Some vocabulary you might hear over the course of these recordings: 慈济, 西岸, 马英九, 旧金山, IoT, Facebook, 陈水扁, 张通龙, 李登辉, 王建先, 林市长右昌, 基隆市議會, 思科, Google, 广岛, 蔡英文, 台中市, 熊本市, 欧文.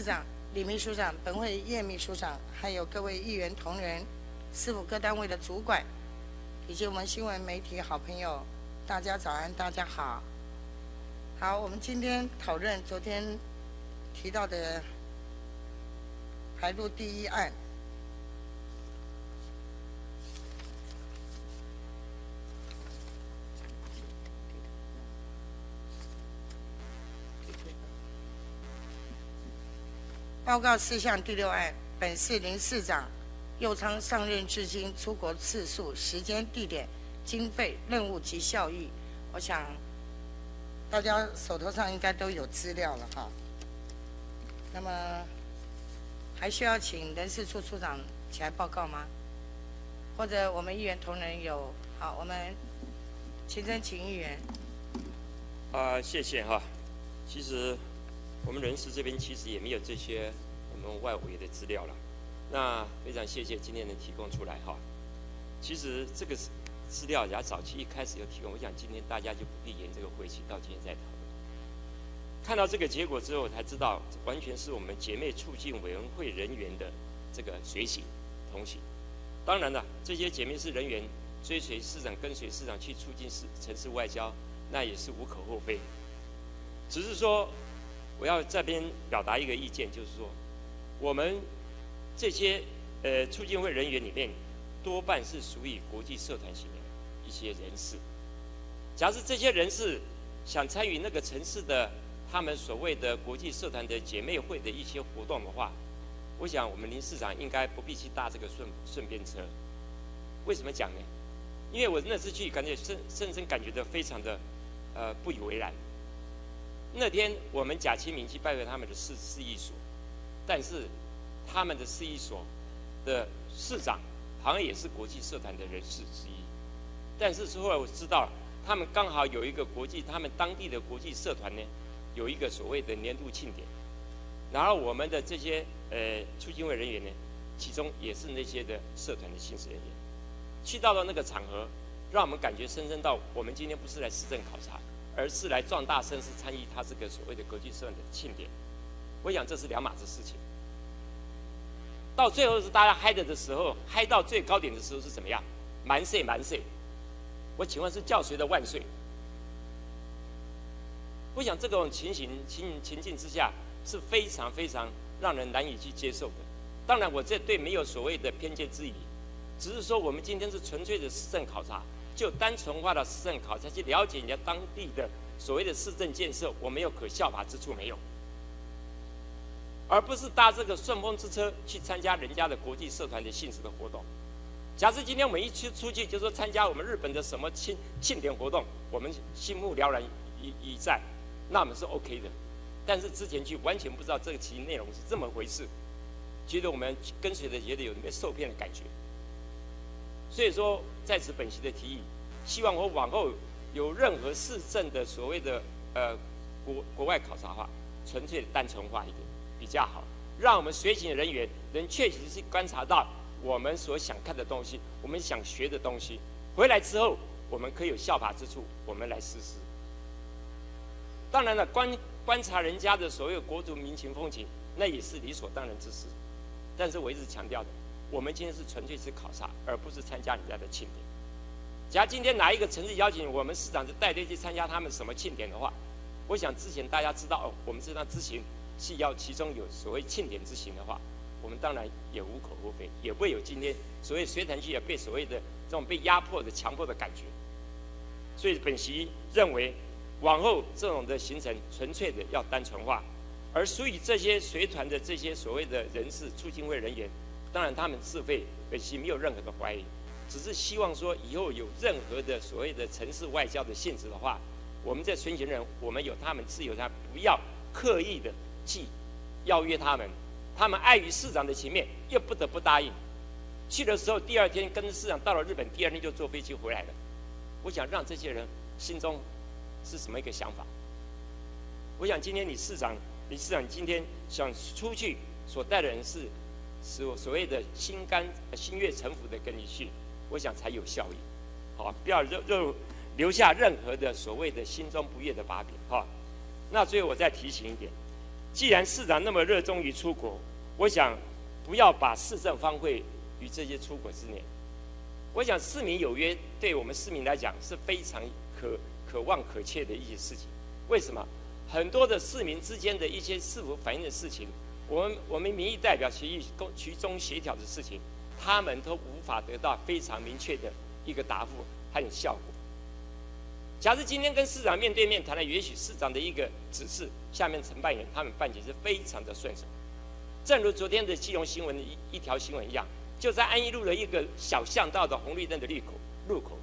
市长、李秘书长、本会叶秘书长，还有各位议员同仁、市府各单位的主管，以及我们新闻媒体好朋友，大家早安，大家好。好，我们今天讨论昨天提到的排路第一案。报告事项第6案，本市林市长右昌上任至今出国次数、时间、地点、经费、任务及效益，我想大家手头上应该都有资料了哈。那么还需要请人事处处长起来报告吗？或者我们议员同仁有？好，我们秦真请议员。谢谢哈。其实。 我们人事这边其实也没有这些我们外围的资料了，那非常谢谢今天能提供出来哈。其实这个资料人家早期一开始有提供，我想今天大家就不必沿这个回去到今天再讨论。看到这个结果之后，我才知道完全是我们姐妹促进委员会人员的这个随行同行。当然了，这些姐妹市人员追随市长、跟随市长去促进城市外交，那也是无可厚非。只是说。 我要这边表达一个意见，就是说，我们这些促进会人员里面，多半是属于国际社团型的一些人士。假设这些人士想参与那个城市的他们所谓的国际社团的姐妹会的一些活动的话，我想我们林市长应该不必去搭这个顺便车。为什么讲呢？因为我那次去，感觉深深感觉到非常的不以为然。 那天我们贾清明去拜会他们的市役所，但是他们的市役所的市长好像也是国际社团的人士之一。但是后来我知道，他们刚好有一个他们当地的国际社团呢，有一个所谓的年度庆典。然后我们的这些促进会人员呢，其中也是那些的社团的行事人员，去到了那个场合，让我们感觉深深到我们今天不是来市政考察。 而是来壮大声势参与他这个所谓的国际社团的庆典，我想这是两码子事情。到最后是大家嗨的时候，嗨到最高点的时候是怎么样？蛮岁蛮岁，我请问是叫谁的万岁？我想这种情境之下是非常非常让人难以去接受的。当然，我这对没有所谓的偏见之疑，只是说我们今天是纯粹的市政考察。 就单纯化的市政考察去了解人家当地的所谓的市政建设，我们有可效法之处没有？而不是搭这个顺风之车去参加人家的国际社团的性质的活动。假设今天我们一出去就说参加我们日本的什么庆典活动，我们心目了然已在，那我们是 OK 的。但是之前去完全不知道这个其内容是这么回事，觉得我们跟随着觉得有点受骗的感觉。 所以说，在此本席的提议，希望我往后有任何市政的所谓的国外考察化，纯粹单纯化一点比较好，让我们随行的人员能确实去观察到我们所想看的东西，我们想学的东西，回来之后我们可以有效法之处，我们来实施。当然了，观察人家的所谓国族民情风情，那也是理所当然之事。但是我一直强调的。 我们今天是纯粹是考察，而不是参加人家的庆典。假如今天哪一个城市邀请我们市长就带队去参加他们什么庆典的话，我想之前大家知道哦，我们这趟之行是要其中有所谓庆典之行的话，我们当然也无可厚非，也不会有今天所谓随团去也被所谓的这种被压迫的、强迫的感觉。所以本席认为，往后这种的行程纯粹的要单纯化，而属于这些随团的这些所谓的人士、促进会人员。 当然，他们自费，本席没有任何的怀疑，只是希望说以后有任何的所谓的城市外交的性质的话，我们在随行人，我们有他们自由，他不要刻意的去邀约他们，他们碍于市长的情面，又不得不答应。去的时候，第二天跟市长到了日本，第二天就坐飞机回来了。我想让这些人心中是什么一个想法？我想今天李市长今天想出去所带的人是。 所谓的心悦诚服的跟你去，我想才有效益。好，不要留下任何的所谓的心中不悦的把柄哈。那最后我再提醒一点，既然市长那么热衷于出国，我想不要把市政荒废于这些出国之年。我想市民有约对我们市民来讲是非常可望可切的一些事情。为什么？很多的市民之间的一些市府反映的事情，我们民意代表协议其中协调的事情，他们都无法得到非常明确的一个答复和效果。假如今天跟市长面对面谈了，也许市长的一个指示，下面承办人他们办起是非常的顺手。正如昨天的基隆新闻的一条新闻一样，就在安义路的一个小巷道的红绿灯的路口，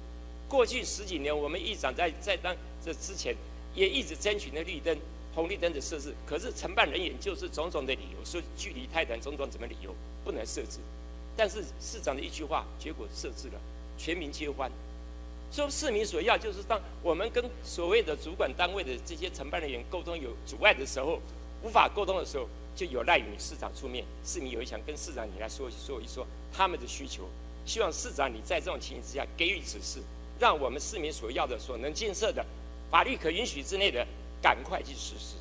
过去10几年我们议长在当这之前也一直争取那绿灯、红绿灯的设置，可是承办人员就是种种的理由，说距离太短，种种怎么理由不能设置。但是市长的一句话，结果设置了，全民皆欢。说市民所要就是，当我们跟所谓的主管单位的这些承办人员沟通有阻碍的时候，无法沟通的时候，就有赖于市长出面。市民有想跟市长你来说一说他们的需求，希望市长你在这种情形之下给予指示，让我们市民所要的、所能建设的、法律可允许之内的，赶快去实施。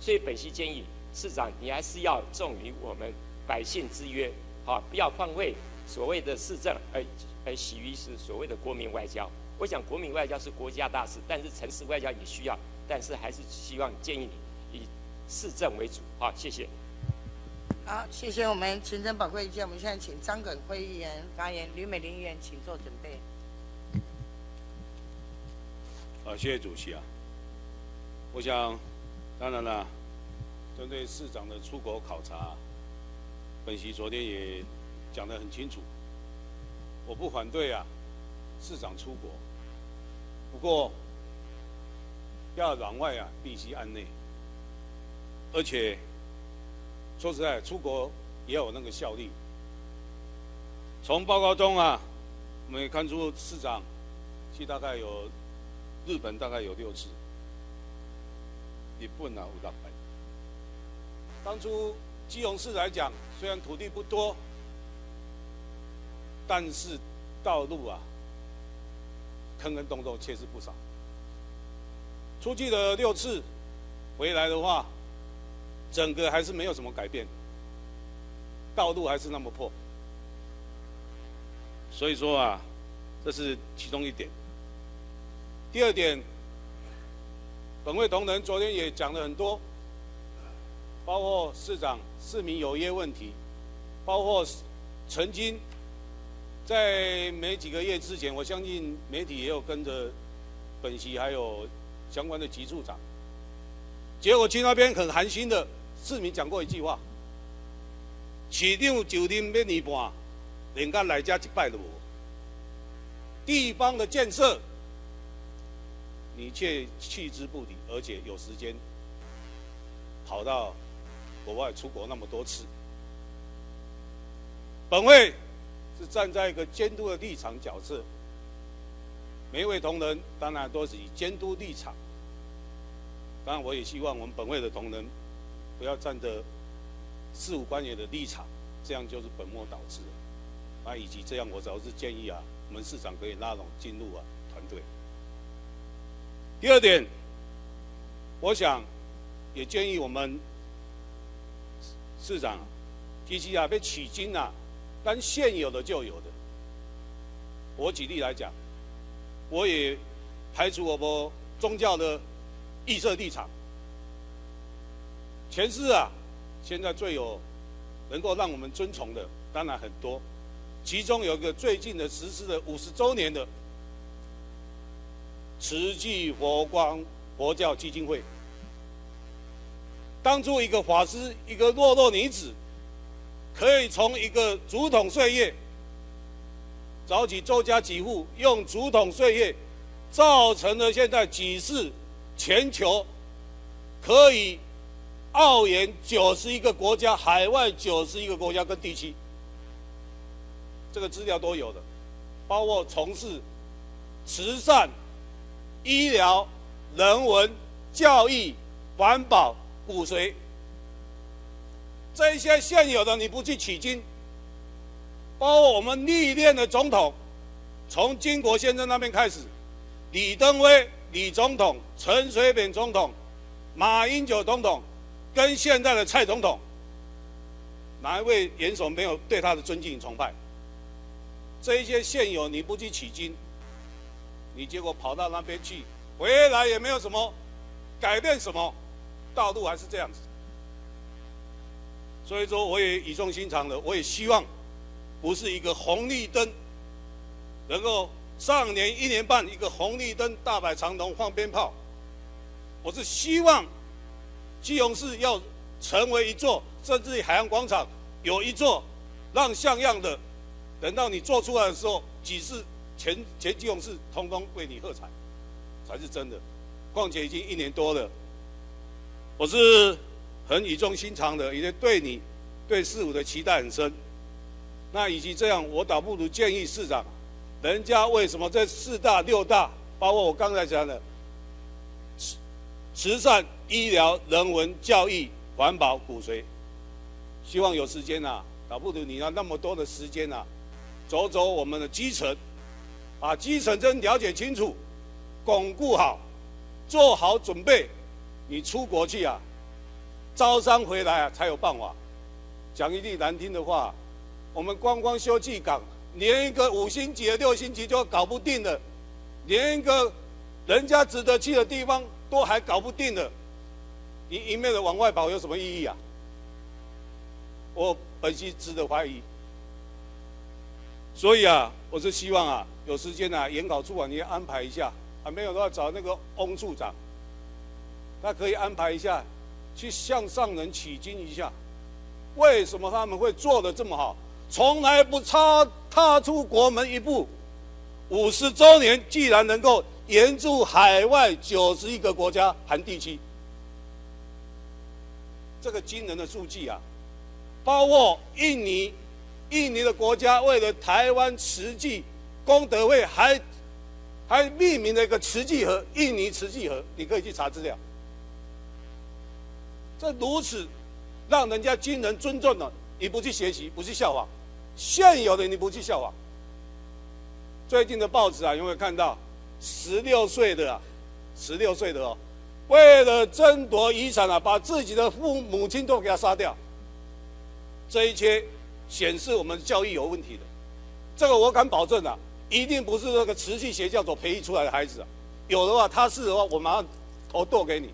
所以本席建议市长，你还是要重于我们百姓之约，好，不要放弃所谓的市政，而喜于是所谓的国民外交。我想国民外交是国家大事，但是城市外交也需要，但是还是希望建议你以市政为主。好，谢谢。好，谢谢我们群众宝贵意见。我们现在请张耿辉议员发言，吕美玲议员请做准备。好，谢谢主席啊。我想，当然了，针对市长的出国考察，本席昨天也讲得很清楚，我不反对啊。市长出国，不过要攘外啊，必须安内。而且说实在，出国也有那个效力。从报告中啊，我们也看出市长去大概有日本大概有6次，日本啊5到8。当初基隆市来讲，虽然土地不多，但是道路啊，坑坑洞洞确实不少。出去了6次，回来的话，整个还是没有什么改变，道路还是那么破。所以说啊，这是其中一点。第二点，本会同仁昨天也讲了很多，包括市长市民有约问题，包括曾经。在没几个月之前，我相信媒体也有跟着本席还有相关的局处长。结果去那边很寒心的市民讲过一句话：“市长就任要年半，人家来家1摆都无。”地方的建设，你却弃之不理，而且有时间跑到国外出国那么多次。本会是站在一个监督的立场角色，每一位同仁当然都是以监督立场。当然，我也希望我们本会的同仁不要站着事务官员的立场，这样就是本末倒置了。啊，以及这样，我主要是建议啊，我们市长可以拉拢进入啊团队。第二点，我想也建议我们市长其实啊，被取经啊。但现有的就有的，我举例来讲，我也排除我们宗教的异色立场。全市啊，现在最有能够让我们尊崇的，当然很多，其中有一个最近的实施的50周年的慈济佛教基金会，当初一个法师，一个弱弱女子。可以从一个竹筒碎叶，找起周家几户用竹筒碎叶，造成了现在几世全球可以澳元91个国家、海外91个国家跟地区，这个资料都有的，包括从事慈善、医疗、人文、教育、环保、骨髓。这些现有的你不去取经，包括我们历练的总统，从金国先生那边开始，李登辉李总统、陈水扁总统、马英九总统，跟现在的蔡总统，哪一位元首没有对他的尊敬与崇拜？这一些现有你不去取经，你结果跑到那边去，回来也没有什么改变，什么道路还是这样子。所以说，我也语重心长的，我也希望不是一个红绿灯，能够上年1年半一个红绿灯大摆长龙放鞭炮，我是希望。 基隆市要成为一座，甚至海洋广场有一座，让像样的，等到你做出来的时候，几次全基隆市通通为你喝彩，才是真的。况且已经1年多了，我是很语重心长的，也对你对市府的期待很深。那以及这样，我倒不如建议市长，人家为什么这4大6大，包括我刚才讲的。 慈善、医疗、人文、教育、环保、骨髓，希望有时间啊，倒不如你要那么多的时间啊，走走我们的基层，把基层真了解清楚，巩固好，做好准备，你出国去啊，招商回来啊才有办法。讲一句难听的话，我们光光休憩港，连一个5星级的、6星级就搞不定了，连一个人家值得去的地方。 都还搞不定了，你一昧的往外跑有什么意义啊？我本是值得怀疑。所以啊，我是希望啊，有时间啊，研考处啊，你也安排一下啊，没有的话找那个翁处长，他可以安排一下，去向上人取经一下，为什么他们会做得这么好，从来不踏出国门一步，50周年既然能够。 援助海外91个国家含地区，这个惊人的数据啊！包括印尼，印尼的国家为了台湾慈济功德会还命名了一个慈济河，印尼慈济河，你可以去查资料。这如此让人家惊人尊重了，你不去学习，不去效仿，现有的你不去效仿。最近的报纸啊，有没有看到？ 16岁的啊，16岁的哦，为了争夺遗产啊，把自己的母亲都给他杀掉。这一切显示我们教育有问题的，这个我敢保证啊，一定不是那个慈济邪教所培育出来的孩子啊。有的话，他是的话，我马上头剁给你，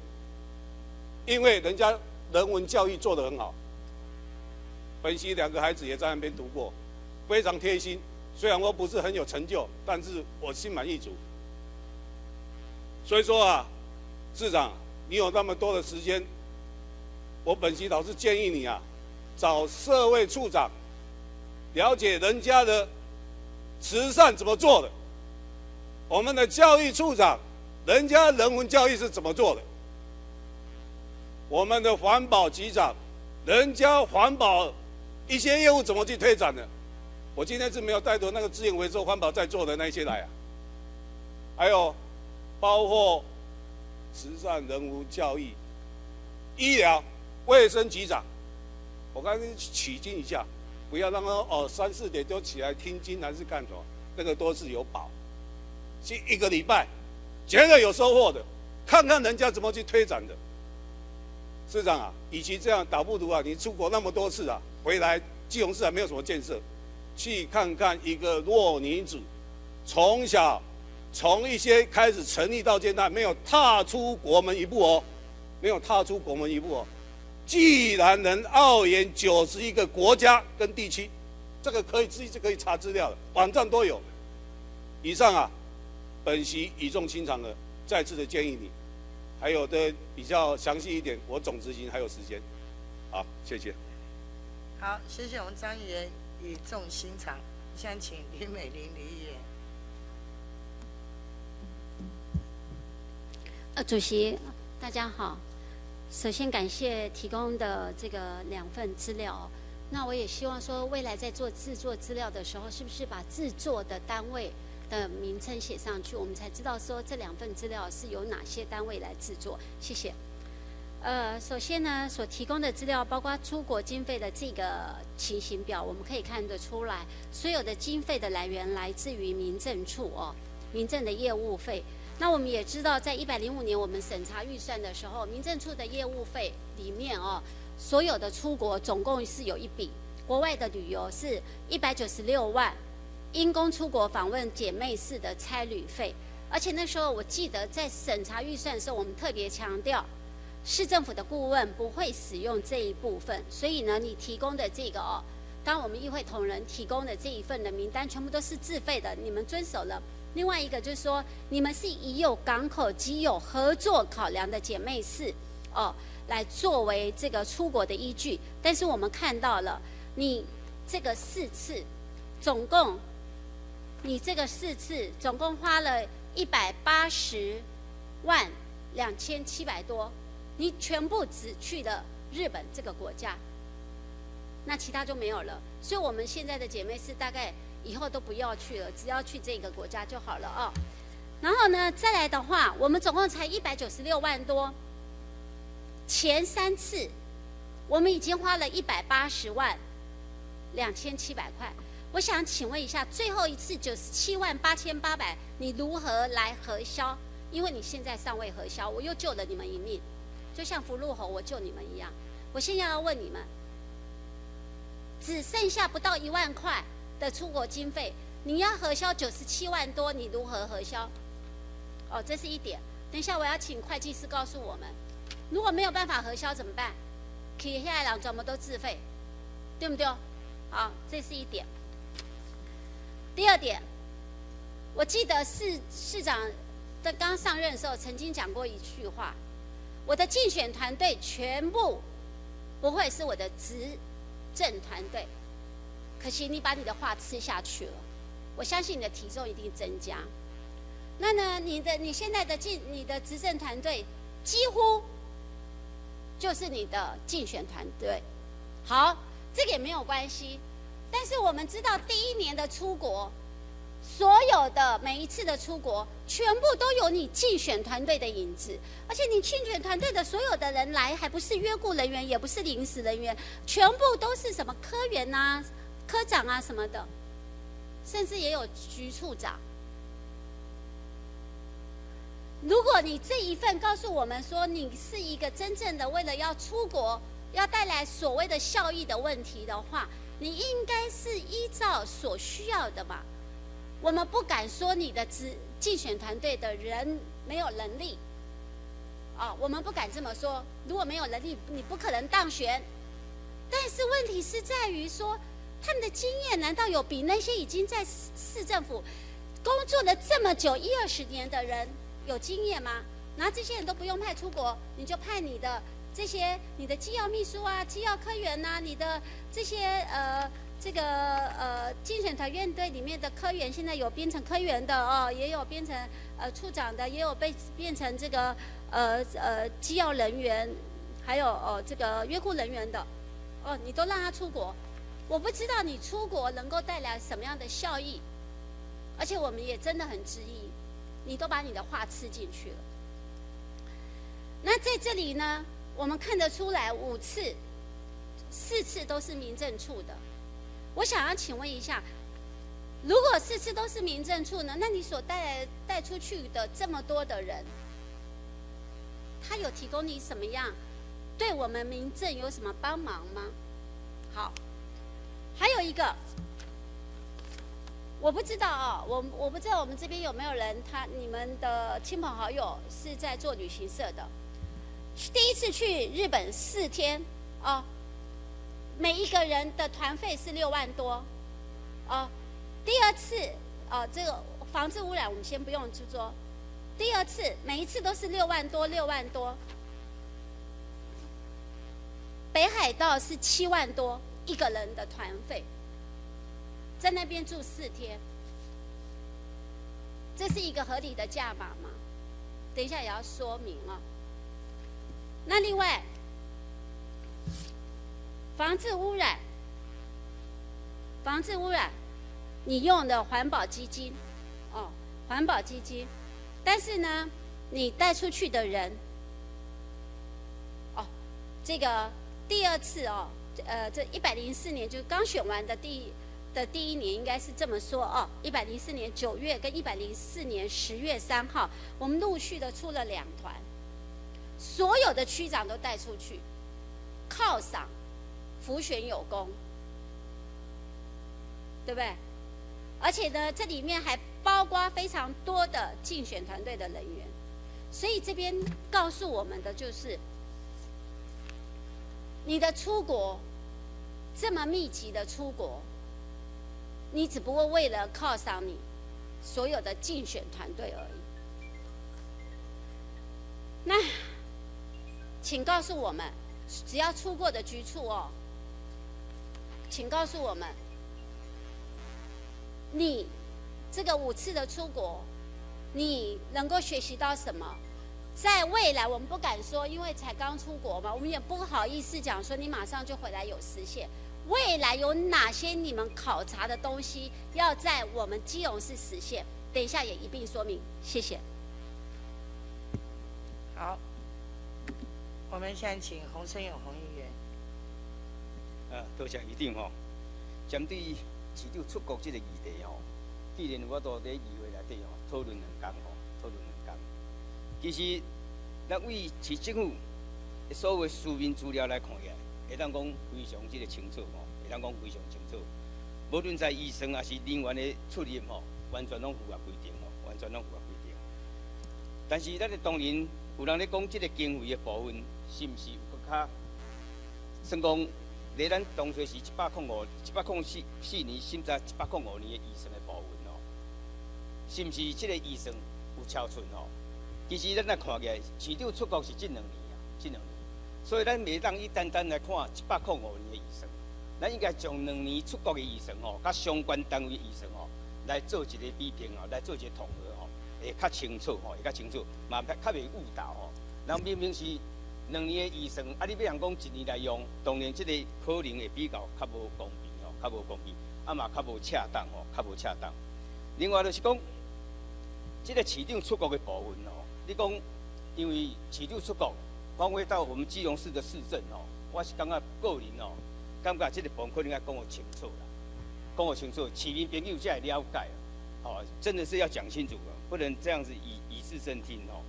因为人家人文教育做得很好。本溪2个孩子也在那边读过，非常贴心。虽然我不是很有成就，但是我心满意足。 所以说啊，市长，你有那么多的时间，我本席老师建议你啊，找社会处长，了解人家的慈善怎么做的，我们的教育处长，人家人文教育是怎么做的，我们的环保局长，人家环保一些业务怎么去推展的，我今天是没有带着那个资源回收环保在做的那些来啊，还有。 包括慈善、人文教育、医疗、卫生局长，我刚才取经一下，不要让他哦3、4点就起来听经还是干什么，那个都是有保，去1个礼拜，绝对有收获的。看看人家怎么去推展的。市长啊，与其这样，倒不如啊，你出国那么多次啊，回来基隆市还没有什么建设，去看看一个弱女子，从小。 从一些开始成立到现在，没有踏出国门一步哦，没有踏出国门一步哦。既然能傲言91个国家跟地区，这个可以自己就可以查资料了，网站都有。以上啊，本席语重心长的再次的建议你，还有的比较详细一点，我总执行还有时间。好，谢谢。好，谢谢我们张议员语重心长。现在请李美玲李议员。 主席，大家好。首先感谢提供的这个2份资料。那我也希望说，未来在做制作资料的时候，是不是把制作的单位的名称写上去，我们才知道说这2份资料是由哪些单位来制作？谢谢。首先呢，所提供的资料包括出国经费的这个情形表，我们可以看得出来，所有的经费的来源来自于民政处哦，民政的业务费。那我们也知道，在105年我们审查预算的时候，民政处的业务费里面哦，所有的出国总共是有一笔，国外的旅游是196万，因公出国访问姐妹市的差旅费。而且那时候我记得在审查预算的时候，我们特别强调，市政府的顾问不会使用这一部分，所以呢，你提供的这个哦，当我们议会同仁提供的这一份的名单，全部都是自费的，你们遵守了。 另外一个就是说，你们是以有港口及有合作考量的姐妹市，哦，来作为这个出国的依据。但是我们看到了，你这个4次，总共，你这个4次总共花了180万2700多，你全部只去了日本这个国家，那其他就没有了。所以我们现在的姐妹市大概 以后都不要去了，只要去这个国家就好了哦。然后呢，再来的话，我们总共才196万多。前3次，我们已经花了180万2700块。我想请问一下，最后一次97万8800，你如何来核销？因为你现在尚未核销，我又救了你们一命，就像福禄猴我救你们一样。我现在要问你们，只剩下不到1万块 的出国经费，你要核销97万多，你如何核销？哦，这是一点。等一下我要请会计师告诉我们，如果没有办法核销怎么办？企业来了怎么都自费，对不对？好，这是一点。第二点，我记得市长在刚上任的时候曾经讲过一句话：我的竞选团队全部不会是我的执政团队。 可惜你把你的话吃下去了，我相信你的体重一定增加。那呢，你现在的执政团队几乎就是你的竞选团队。好，这个也没有关系。但是我们知道，第一年的出国，所有的每一次的出国，全部都有你竞选团队的影子。而且你竞选团队的所有的人来，还不是约雇人员，也不是临时人员，全部都是什么科员啊、 科长啊什么的，甚至也有局处长。如果你这一份告诉我们说你是一个真正的为了要出国要带来所谓的效益的问题的话，你应该是依照所需要的嘛。我们不敢说你的竞选团队的人没有能力，啊，我们不敢这么说。如果没有能力，你不可能当选。但是问题是在于说， 他们的经验难道有比那些已经在市政府工作了这么久10、20年的人有经验吗？然后这些人都不用派出国，你就派你的这些你的机要秘书啊、机要科员呐、啊、你的这些竞选团院队里面的科员，现在有编成科员的哦，也有编成处长的，也有被变成这个机要人员，还有这个约雇人员的哦，你都让他出国。 我不知道你出国能够带来什么样的效益，而且我们也真的很质疑，你都把你的话吃进去了。那在这里呢，我们看得出来5次、4次都是民政处的。我想要请问一下，如果4次都是民政处呢，那你所带出去的这么多的人，他有提供你什么样，对我们民政有什么帮忙吗？好。 还有一个，我不知道啊、哦，我不知道我们这边有没有人，你们的亲朋好友是在做旅行社的。第一次去日本4天哦，每一个人的团费是6万多哦。第二次哦，这个防治污染我们先不用去做。第二次每一次都是6万多。北海道是7万多。 一个人的团费，在那边住4天，这是一个合理的价码吗？等一下也要说明哦。那另外，防治污染，你用的环保基金，哦，环保基金，但是呢，你带出去的人，哦，这个第2次哦。这104年就刚选完的第的第一年应该是这么说哦，104年9月跟104年10月3号，我们陆续的出了2团，所有的区长都带出去，犒赏、辅选有功，对不对？而且呢，这里面还包括非常多的竞选团队的人员，所以这边告诉我们的就是，你的出国这么密集的出国。 你只不过为了犒赏你所有的竞选团队而已。那，请告诉我们，只要出过的局处哦，请告诉我们，你这个5次的出国，你能够学习到什么？在未来我们不敢说，因为才刚出国嘛，我们也不好意思讲说你马上就回来有实现。 未来有哪些你们考察的东西要在我们基隆市实现？等一下也一并说明，谢谢。好，我们现在请洪申勇洪议员。多谢议长吼。针对市长出国这个议题吼，既然我都在议会内底吼讨论两天。其实，咱为市政府所有书面资料来看起来。 会当讲非常即个清楚吼，会当讲非常清楚。无论在医生还是人员的出入吼，完全拢符合规定吼，完全拢符合规定。但是咱个当然有人咧讲即个经费的部分是毋是有搁较？算讲咧，咱当初是104年审查105年的医生的部分吼，是毋是即个医生有超出吼？其实咱来看起来，市长出国是近2年。 所以咱袂当伊单单来看105年的医生，咱应该从2年出国的医生吼，甲相关单位的医生吼，来做一个比拼吼，来做一个统合吼，会较清楚吼，会较清楚，嘛较袂误导吼。咱明明是2年的医生，啊，你要人讲1年来用，当然即个可能会比较无公平吼，较无公平，啊嘛较无恰当吼，较无恰当。另外就是讲，即个市长出国的部分吼，你讲因为市长出国。 光回到我们基隆市的市政哦，我是感觉个人哦，感觉这个部分可能要讲我清楚啦，讲我清楚，市民朋友才会了解哦，真的是要讲清楚啊，不能这样子以示政听哦。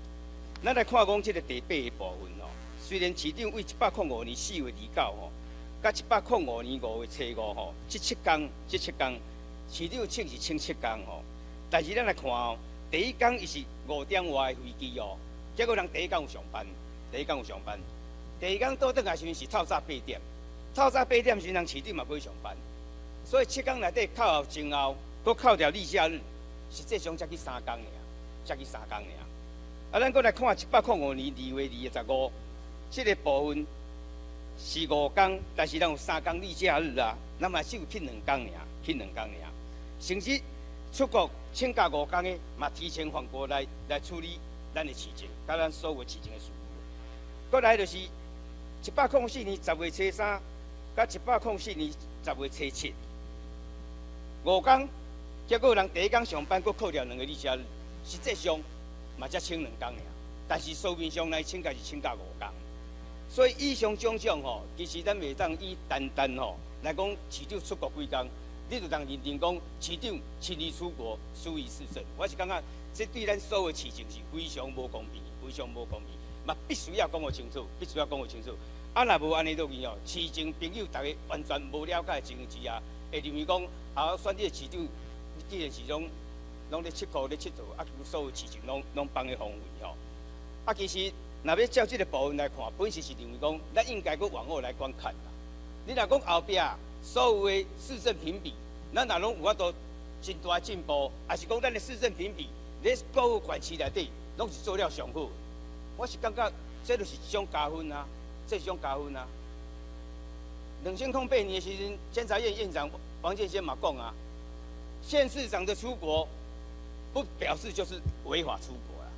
咱来看讲这个第8的部分哦，虽然市长为105年4月29吼，甲105年5月初5吼，这七天，市长请7天哦，但是咱来看哦，第1天伊是5点外的飞机哦，结果人第1天有上班。 第一天倒转来时阵是透早8点，透早8点时人市长嘛不去上班，所以7天内底扣后前后，搁扣掉例假日，实际上才去3天尔，啊，咱搁来看105年2月25日，这个部分是5天，但是咱有3天例假日啊，咱嘛只有去两天尔，甚至出国请假5天的嘛提前返国来处理咱的市政，甲咱所有市政的事。 过来就是104年10月初3，甲104年10月初7，5天，结果人第1天上班，佫扣掉2个例假日，实际上嘛才请2天尔，但是书面上来请假是请假5天，所以以上种种吼，其实咱袂当以单单吼来讲市长出国几天，你就当认定讲市长亲自出国疏于市政，我是感觉这对咱所有市政是非常无公平，嘛必须要讲我清楚，啊，若无安尼落去哦，市政朋友大家完全无了解情形啊，会认为讲啊，选你市长，你既然是拢咧佚佗咧佚佗，啊，所有事情拢放咧荒废吼。啊，其实若要照这个部分来看，本身是认为讲，咱应该搁往后来观看啦。你若讲后壁所有的市政评比，咱若拢有法度真大进步，啊是讲咱的市政评比，咧各个管区内底拢是做了上好。 我是感觉，这就是一种加分啊，2008年的时阵，监察院院长王建先嘛讲啊，县市长的出国，不表示就是违法出国啦，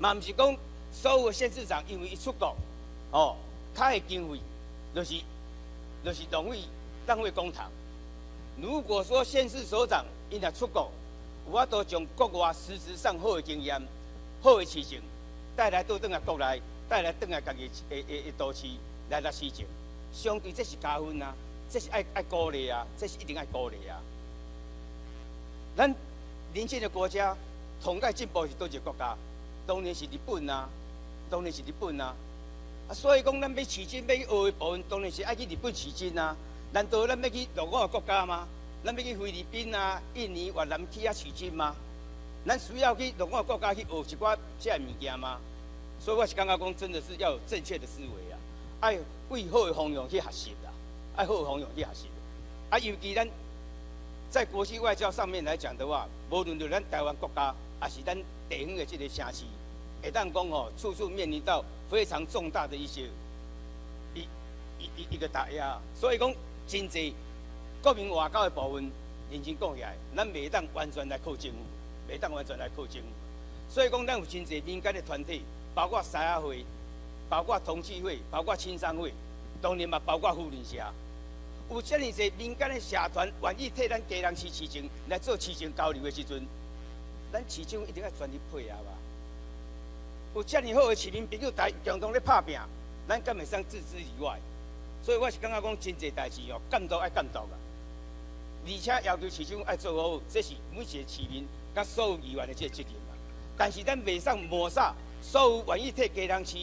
嘛毋是讲所有县市长因为一出国，哦，他的经费就是浪费公帑。如果说县市首长因若出国，有法度从国外实质上好的经验、好的事情。 带来倒转来国内，带来转来家己的都市来施政，相对这是加分啊，这是爱鼓励啊，这是一定爱鼓励啊。咱邻近的国家，同界进步是倒一个国家？当然是日本啊，当然是日本啊。啊，所以讲咱要取经，要去学的部分，当然是爱去日本取经啊。难道咱要去落伍的国家吗？咱要去菲律宾啊、印尼、越南去遐取经吗？咱需要去落伍的国家去学一寡遮物件吗？所以我是感觉讲，真的是要有正确的思维啊，爱为好的方向去学习啦，爱好的方向去学习。啊，尤其咱。 在国际外交上面来讲的话，无论是咱台湾国家，还是咱地方的这个城市，会当讲吼，处处面临到非常重大的一些一个打压，所以讲真济国民外交的部分，认真讲起来，咱袂当完全来靠政府，袂当完全来靠政府。所以讲，咱有真济民间的团体，包括三合会，包括同济会，包括青商会，当然嘛，包括妇女社。 有遮尼侪民间的社团愿意替咱家人市情来做市情交流的时阵，咱市政一定要全力配合吧。有遮尼好的市民朋友台共同咧拍拼，咱敢袂使置之以外。所以我是感觉讲真侪代志哦，监督爱监督啊，而且要求市政爱做好，这是每一个市民甲所有议员的这个责任啊。但是咱袂使抹煞所有愿意替家人市。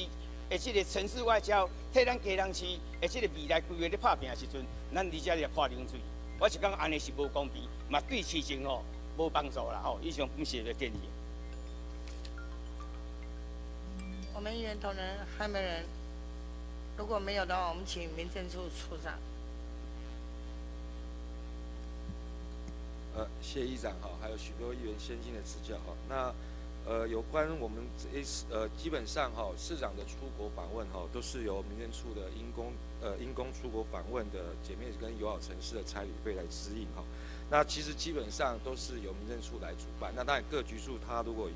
而且，城市外交替咱家人市，而且未来规划咧拍拼的时阵，咱伫遮咧泼冷水，我是讲安尼是无公平，嘛对市情吼无帮助啦吼。以上不是个建议。我们议员同仁还没人，如果没有的话，我们请民政处处长。谢议长好，还有许多议员先进的指教好，那。 有关我们基本上哈、哦，市长的出国访问哈、哦，都是由民政处的因公出国访问的姐妹跟友好城市的差旅费来指引哈、哦。那其实基本上都是由民政处来主办。那当然各局处他如果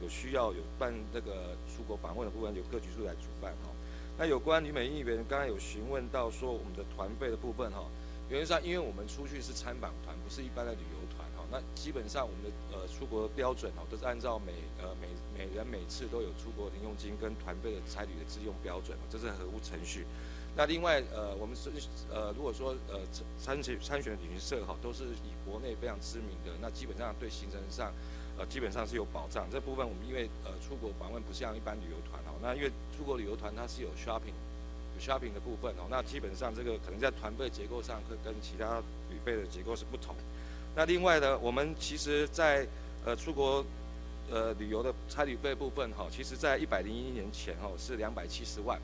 有需要有办那个出国访问的部分，由各局处来主办哈、哦。那有关李美议员刚才有询问到说我们的团费的部分哈、哦，原则上因为我们出去是参访团，不是一般的旅游团。 那基本上我们的出国的标准哦，都是按照每人每次都有出国零用金跟团费的差旅的自用标准，这是合乎程序。那另外我们是如果说参选旅行社哈，都是以国内非常知名的，那基本上对行程上基本上是有保障。这部分我们因为出国访问不像一般旅游团哦，那因为出国旅游团它是有 shopping 的部分哦，那基本上这个可能在团费结构上会跟其他旅费的结构是不同。 那另外呢，我们其实在，出国，旅游的差旅费部分哈、哦，其实在101年前哈、哦、是270万，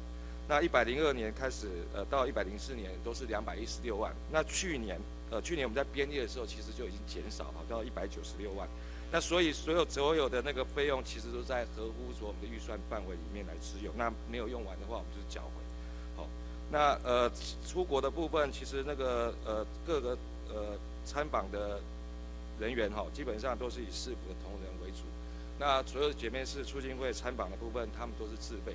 那102年开始到104年都是216万。那去年我们在编列的时候，其实就已经减少哈到196万。那所以所有的那个费用其实都在合乎我们的预算范围里面来支用。那没有用完的话，我们就是缴回。好、哦，那出国的部分其实那个各个参访的人员哈，基本上都是以市府的同仁为主。那所有姐妹市促进会参访的部分，他们都是自费。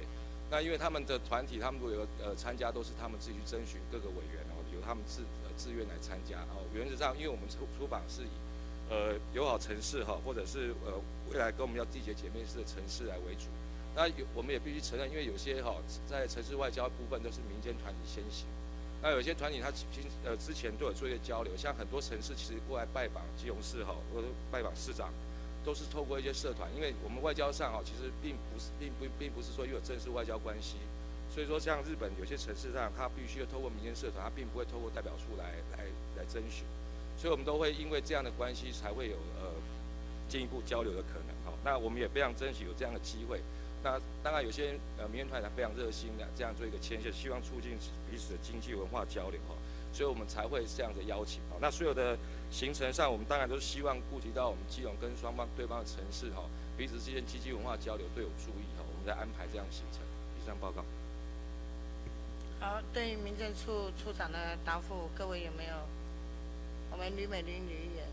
那因为他们的团体，他们如果有参加，都是他们自己去征询各个委员，然后由他们自愿来参加。然后原则上，因为我们出访是以友好城市哈，或者是未来跟我们要缔结姐妹市的城市来为主。那我们也必须承认，因为有些哈在城市外交部分都是民间团体先行。 那有些团体他之前都有做一些交流，像很多城市其实过来拜访基隆市哈，或者拜访市长，都是透过一些社团，因为我们外交上哈，其实并不是说又有正式外交关系，所以说像日本有些城市上，他必须要透过民间社团，他并不会透过代表处来征询，所以我们都会因为这样的关系才会有进一步交流的可能哈。那我们也非常珍惜有这样的机会。 那当然，有些民间团体非常热心的这样做一个牵线，希望促进彼此的经济文化交流哈、哦，所以我们才会这样的邀请哈、哦。那所有的行程上，我们当然都是希望顾及到我们基隆跟双方对方的城市哈、哦，彼此之间经济文化交流都有注意哈、哦，我们在安排这样的行程。以上报告。好，对于民政处处长的答复，各位有没有？我们吕美玲女议员，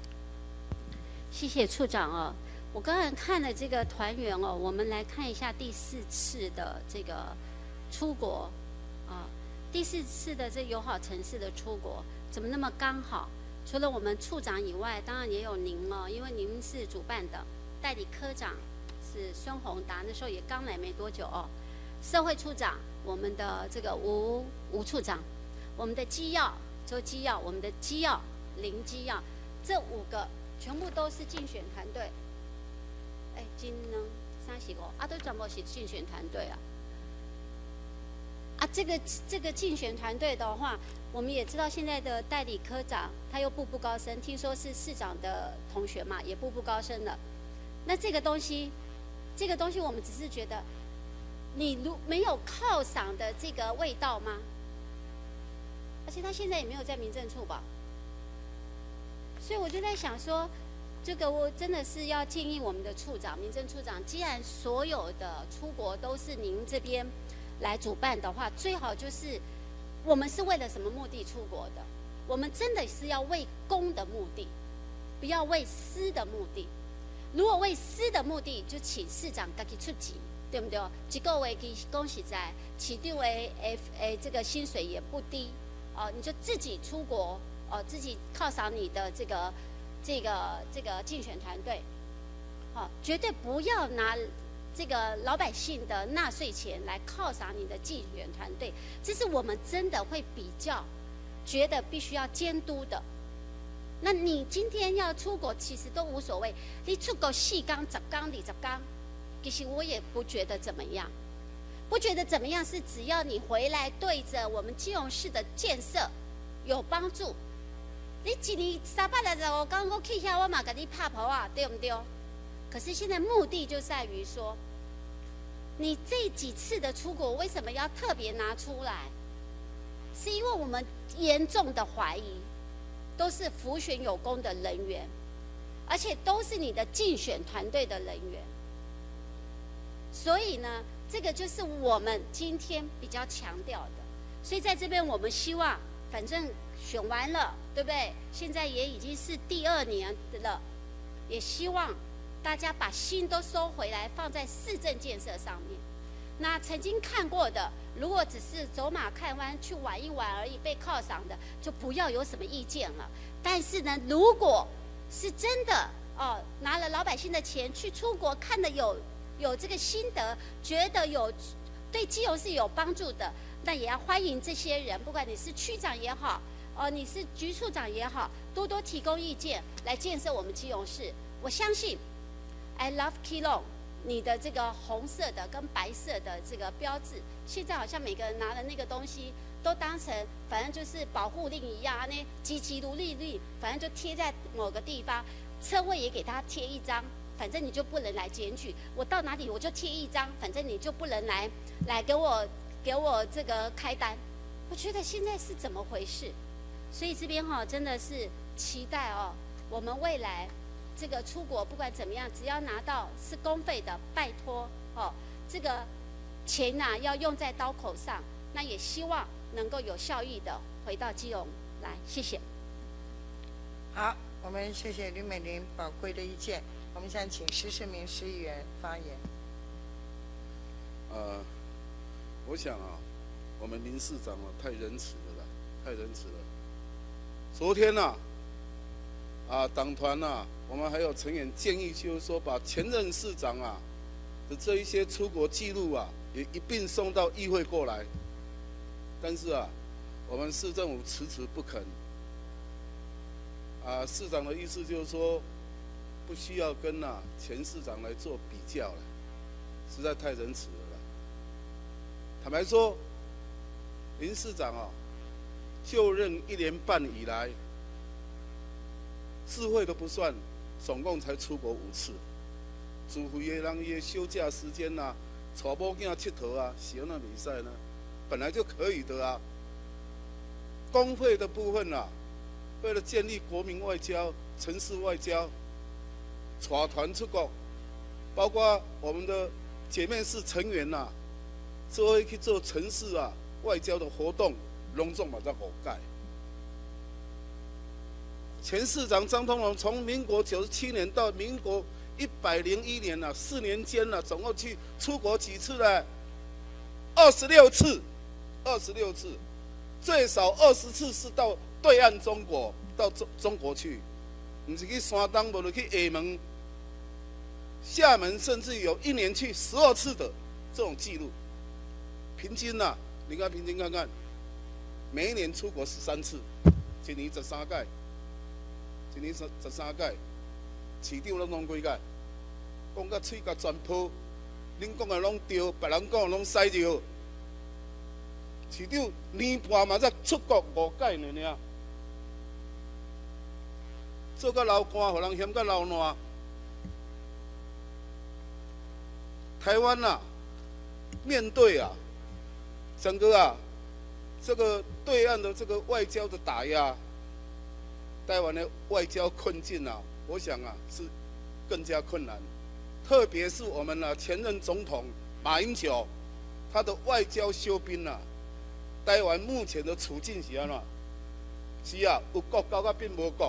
谢谢处长啊、哦。 我刚才看了这个团员哦，我们来看一下第4次的这个出国啊，第4次的这友好城市的出国怎么那么刚好？除了我们处长以外，当然也有您哦，因为您是主办的，代理科长是孙宏达，那时候也刚来没多久哦。社会处长，我们的这个吴处长，我们的机要周机要，我们的机要林机要，这5个全部都是竞选团队。哎，今呢35啊，都全部是竞选团队啊。啊，这个竞选团队的话，我们也知道现在的代理科长他又步步高升，听说是市长的同学嘛，也步步高升了。那这个东西我们只是觉得，你如没有犒赏的这个味道吗？而且他现在也没有在民政处吧。 所以我就在想说，这个我真的是要建议我们的处长、民政处长，既然所有的出国都是您这边来主办的话，最好就是我们是为了什么目的出国的？我们真的是要为公的目的，不要为私的目的。如果为私的目的，就请市长自己出钱，对不对？机构为恭喜在，起定为这个薪水也不低哦，你就自己出国。 哦，自己犒赏你的这个竞选团队，哦，绝对不要拿这个老百姓的纳税钱来犒赏你的竞选团队，这是我们真的会比较觉得必须要监督的。那你今天要出国，其实都无所谓，你出国10天、10天、20天，其实我也不觉得怎么样，不觉得怎么样是只要你回来对着我们基隆市的建设有帮助。 你一年365天，我去遐，我嘛给你拍婆啊，对不对？可是现在目的就在于说，你这几次的出国为什么要特别拿出来？是因为我们严重的怀疑，都是辅选有功的人员，而且都是你的竞选团队的人员。所以呢，这个就是我们今天比较强调的。所以在这边，我们希望，反正。 选完了，对不对？现在也已经是第2年了，也希望大家把心都收回来，放在市政建设上面。那曾经看过的，如果只是走马看花去玩一玩而已，被犒赏的，就不要有什么意见了。但是呢，如果是真的哦，拿了老百姓的钱去出国，看的有这个心得，觉得有对基隆是有帮助的，那也要欢迎这些人，不管你是区长也好。 哦，你是局处长也好，多多提供意见来建设我们基隆市。我相信 ，I love Keelung， 你的这个红色的跟白色的这个标志，现在好像每个人拿了那个东西都当成，反正就是保护令一样，那积极如律令，反正就贴在某个地方，车位也给他贴一张，反正你就不能来检举。我到哪里我就贴一张，反正你就不能来给我这个开单。我觉得现在是怎么回事？ 所以这边哈、哦、真的是期待哦，我们未来这个出国不管怎么样，只要拿到是公费的，拜托哦，这个钱呐、要用在刀口上，那也希望能够有效益的回到基隆来，谢谢。好，我们谢谢吕美玲宝贵的意见，我们想请施世明施议员发言。我想啊，我们林市长啊太仁慈了啦，太仁慈了。 昨天呐、党团呐、我们还有成员建议，就是说把前任市长啊的这一些出国记录啊，也一并送到议会过来。但是啊，我们市政府迟迟不肯。啊，市长的意思就是说，不需要跟前市长来做比较了，实在太仁慈了啦。坦白说，林市长啊。 就任1年半以来，智慧都不算，总共才出国5次。除非人伊休假时间呐、娶某囝佚佗啊，是安那袂使呢？本来就可以的啊。公费的部分啊，为了建立国民外交、城市外交，娶团出国，包括我们的姐妹市成员呐、做会去做城市啊外交的活动。 隆重把它覆盖。前市长张通龙从民国97年到民国101年了、4年间了、总共去出国几次呢？26次，26次，最少20次是到对岸中国，到中国去，不是去山东，不是去厦门、厦门，甚至有1年去12次的这种记录。平均啊，你看平均看看。 每一年出国13次，一年13次，一年13次，市長攏講幾個，講到嘴角全泡，恁講的攏對，別人講攏使著。市長年半嘛才出國5屆呢爾，做到流汗，互人嫌到流爛。台灣啊，面對啊，整個啊，這個對岸的這個外交的打壓。 台湾的外交困境啊，我想啊是更加困难，特别是我们啊前任总统马英九，他的外交修兵啊，台湾目前的处境是安怎？是啊，有国搞到变无国，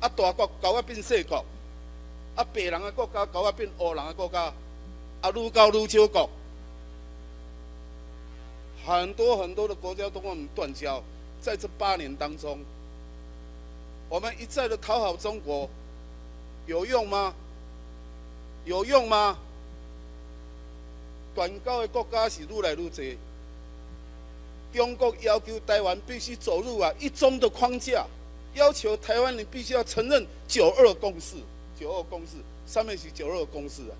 啊大国搞到变小国，啊白人的国家搞到变黑人的国家，啊愈搞愈少国，很多很多的国家都跟我们断交，在这8年当中。 我们一再的讨好中国，有用吗？有用吗？断交的国家是愈来愈多。中国要求台湾必须走入啊一中的框架，要求台湾人必须要承认9·2共识。9·2共识上面是9·2共识啊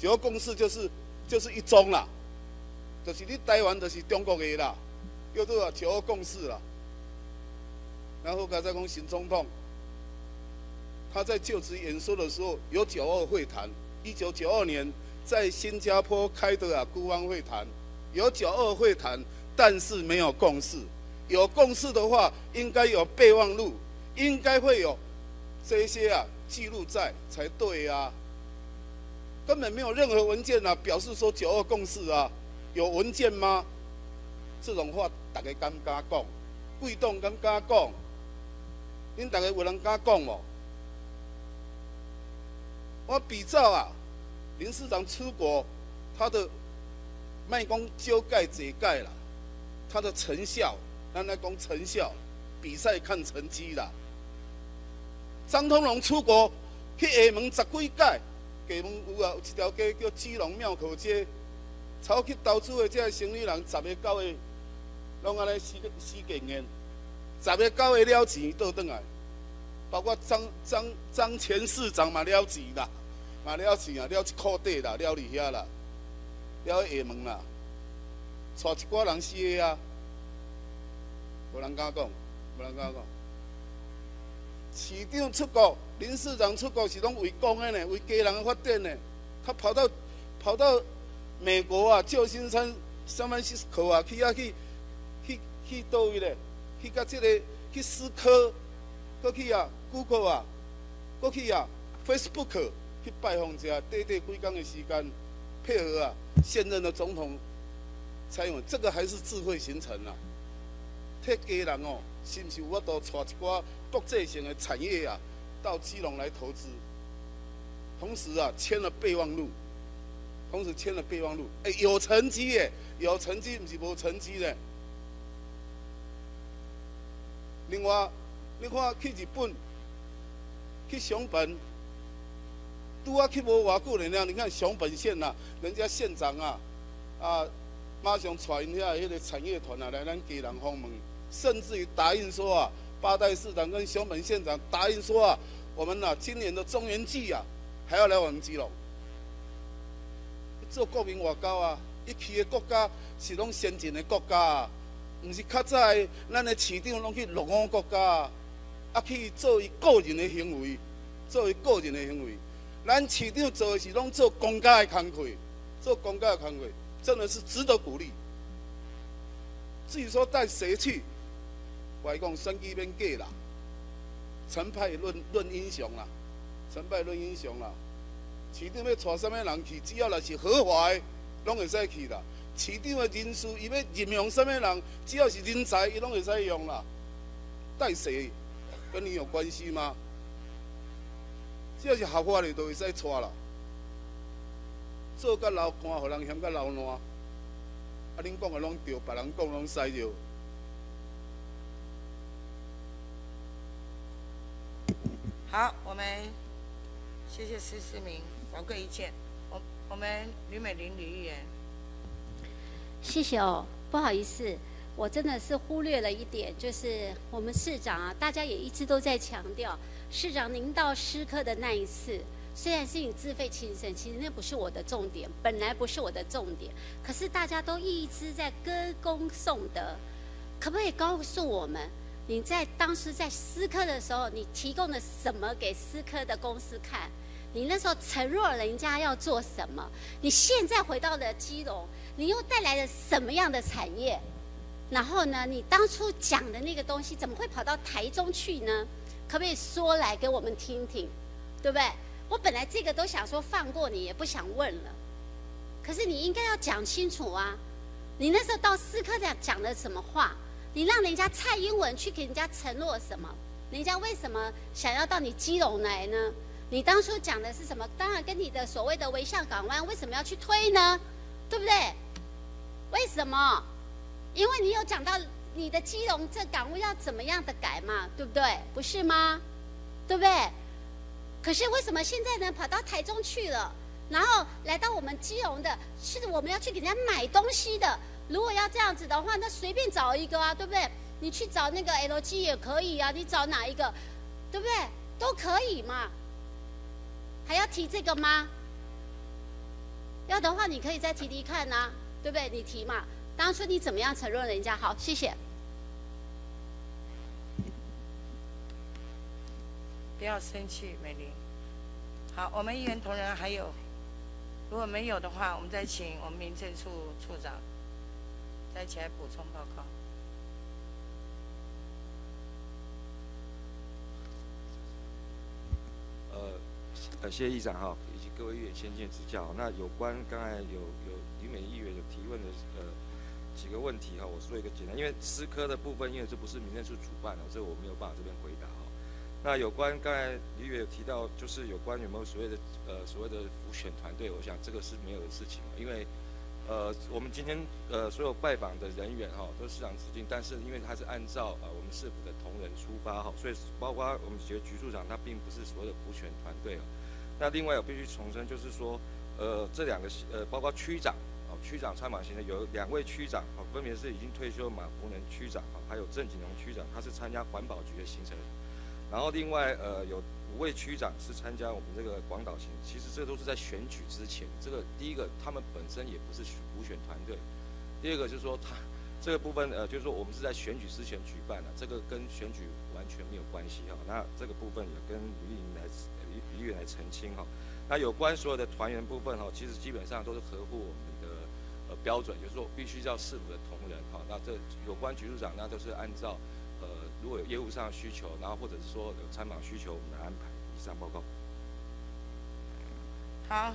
，9·2共识就是一中啦，就是你台湾就是中国的啦，叫做9·2共识啦。 然后刚才讲新总统，他在就职演说的时候有9·2会谈，1992年在新加坡开的啊孤汪会谈，有9·2会谈，但是没有共识。有共识的话，应该有备忘录，应该会有这些啊记录在才对啊。根本没有任何文件啊表示说9·2共识啊，有文件吗？这种话大家敢敢讲？ 贵党敢敢讲？恁大家有人敢讲无？我比照啊，林市长出国，他的卖讲修改解改啦，他的成效，咱来讲成效，比赛看成绩啦。张通龙出国去厦门10几届，厦门有啊有一条街叫基隆庙口街，操去投资的这生意人10个9个。 拢安尼死硬，10个9个了钱倒转来，包括张前市长嘛了钱啦，嘛了钱啊，了1块底啦，了伫遐啦，了厦门啦，带一挂人死个啊，无人敢讲，无人敢讲。市长出国，林市长出国是拢为公的呢，为家人的发展呢。他跑到美国啊，旧金山、San Francisco 啊，去倒位咧？去甲即、這个去思科，搁去啊 Google 啊，搁去啊 Facebook 去拜访一下，短短几工的时间，配合啊现任的总统蔡英文，这个还是智慧形成啊。替家人哦，是毋是有法度带一寡国际性的产业啊到基隆来投资？同时啊，签了备忘录，哎、欸，有成绩耶，有成绩，毋是无成绩咧。 另外，你看去日本、去熊本，拄啊去无偌久了。你看熊本县啊，人家县长啊，马上带因遐迄个产业团啊来咱基隆访问，甚至于答应说啊，8代市长跟熊本县长答应说啊，我们啊今年的中元祭啊还要来我们基隆。做国民外交啊，一去的国家是拢先进的国家啊。 毋是较早，咱的市长拢去落伍国家，啊去做伊个人的行为，咱市长做的是拢做公家的工作，真的是值得鼓励。至于说带谁去，我讲选举免假啦，成败论英雄啦，市长要带啥物人去，只要若是合法的，拢会使去啦。 市长的人事，伊要任用什么人，只要是人才，伊拢会使用啦。带谁跟你有关系吗？只要是合法的，都会使带啦。做甲流汗，互人嫌甲流烂。啊，恁讲的拢对，别人讲拢使着。好，我们谢谢施世明宝贵意见。我们吕美玲吕议员。 谢谢哦，不好意思，我真的是忽略了一点，就是我们市长啊，大家也一直都在强调，市长您到师科的那一次，虽然是你自费亲身，其实那不是我的重点，本来不是我的重点，可是大家都一直在歌功颂德，可不可以告诉我们？ 你在当时在思科的时候，你提供了什么给思科的公司看？你那时候承诺人家要做什么？你现在回到了基隆，你又带来了什么样的产业？然后呢，你当初讲的那个东西怎么会跑到台中去呢？可不可以说来给我们听听，对不对？我本来这个都想说放过你，也不想问了。可是你应该要讲清楚啊！你那时候到思科讲了什么话？ 你让人家蔡英文去给人家承诺什么？人家为什么想要到你基隆来呢？你当初讲的是什么？当然跟你的所谓的微笑港湾为什么要去推呢？对不对？为什么？因为你有讲到你的基隆这港务要怎么样的改嘛，对不对？不是吗？对不对？可是为什么现在呢跑到台中去了，然后来到我们基隆的，是我们要去给人家买东西的？ 如果要这样子的话，那随便找一个啊，对不对？你去找那个 LG 也可以啊，你找哪一个，对不对？都可以嘛。还要提这个吗？要的话，你可以再提提看啊，对不对？你提嘛，当初你怎么样承认人家？好，谢谢。不要生气，美玲。好，我们议员同仁还有，如果没有的话，我们再请我们民政处处长。 再起来补充报告。谢谢议长哈，以及各位议员先见之教。那有关刚才有李美议员有提问的几个问题哈，我做一个简单，因为思科的部分，因为这不是民政处主办的，所以我没有办法这边回答哈。那有关刚才李议员有提到，就是有关有没有所谓的辅选团队，我想这个是没有的事情，因为。 我们今天所有拜访的人员哈，都是市长指定，但是因为他是按照我们市府的同仁出发哈，所以包括我们几个局处长，他并不是所有的普选团队哦。那另外我必须重申，就是说，这两个包括区长哦，区长参访行程有2位区长哦，分别是已经退休的马福能区长哦，还有郑景龙区长，他是参加环保局的行程。然后另外有5位区长是参加我们这个广岛行，其实这都是在选举之前。这个第一个，他们本身也不是普选团队；第二个就是说，他这个部分就是说我们是在选举之前举办的，这个跟选举完全没有关系哈。那这个部分也跟李议员来澄清哈。那有关所有的团员部分哈，其实基本上都是合乎我们的标准，就是说必须要市府的同仁哈。那这有关局处长，那都是按照。 如果有业务上的需求，然后或者是说有参访需求，我们来安排。以上报告。好，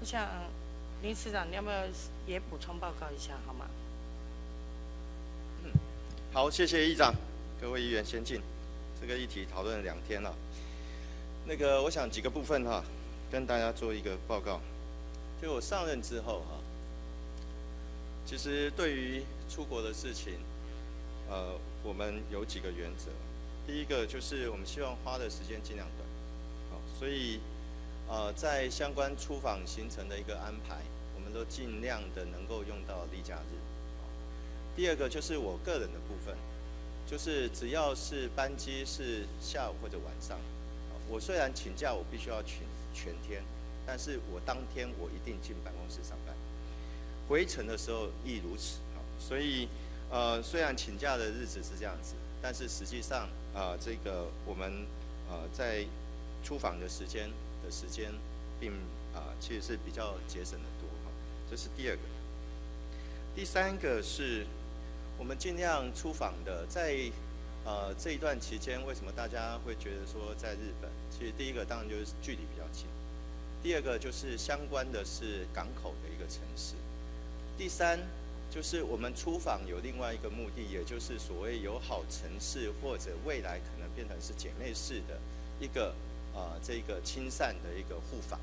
我想林市长，你要不要也补充报告一下，好吗？嗯，好，谢谢议长，各位议员先进。这个议题讨论了2天了，那个我想几个部分哈，跟大家做一个报告。就我上任之后哈，其实对于出国的事情。 我们有几个原则，第一个就是我们希望花的时间尽量短，好，所以在相关出访行程的一个安排，我们都尽量的能够用到例假日。第二个就是我个人的部分，就是只要是班机是下午或者晚上，我虽然请假我必须要请全天，但是我当天我一定进办公室上班，回程的时候亦如此，好，所以。 虽然请假的日子是这样子，但是实际上，这个我们在出访的时间，并其实是比较节省的多哈。这是第2个。第3个是，我们尽量出访的，在这一段期间，为什么大家会觉得说在日本？其实第一个当然就是距离比较近，第二个就是相关的是港口的一个城市，第3。 就是我们出访有另外一个目的，也就是所谓友好城市或者未来可能变成是姐妹市的一个这个亲善的一个互访，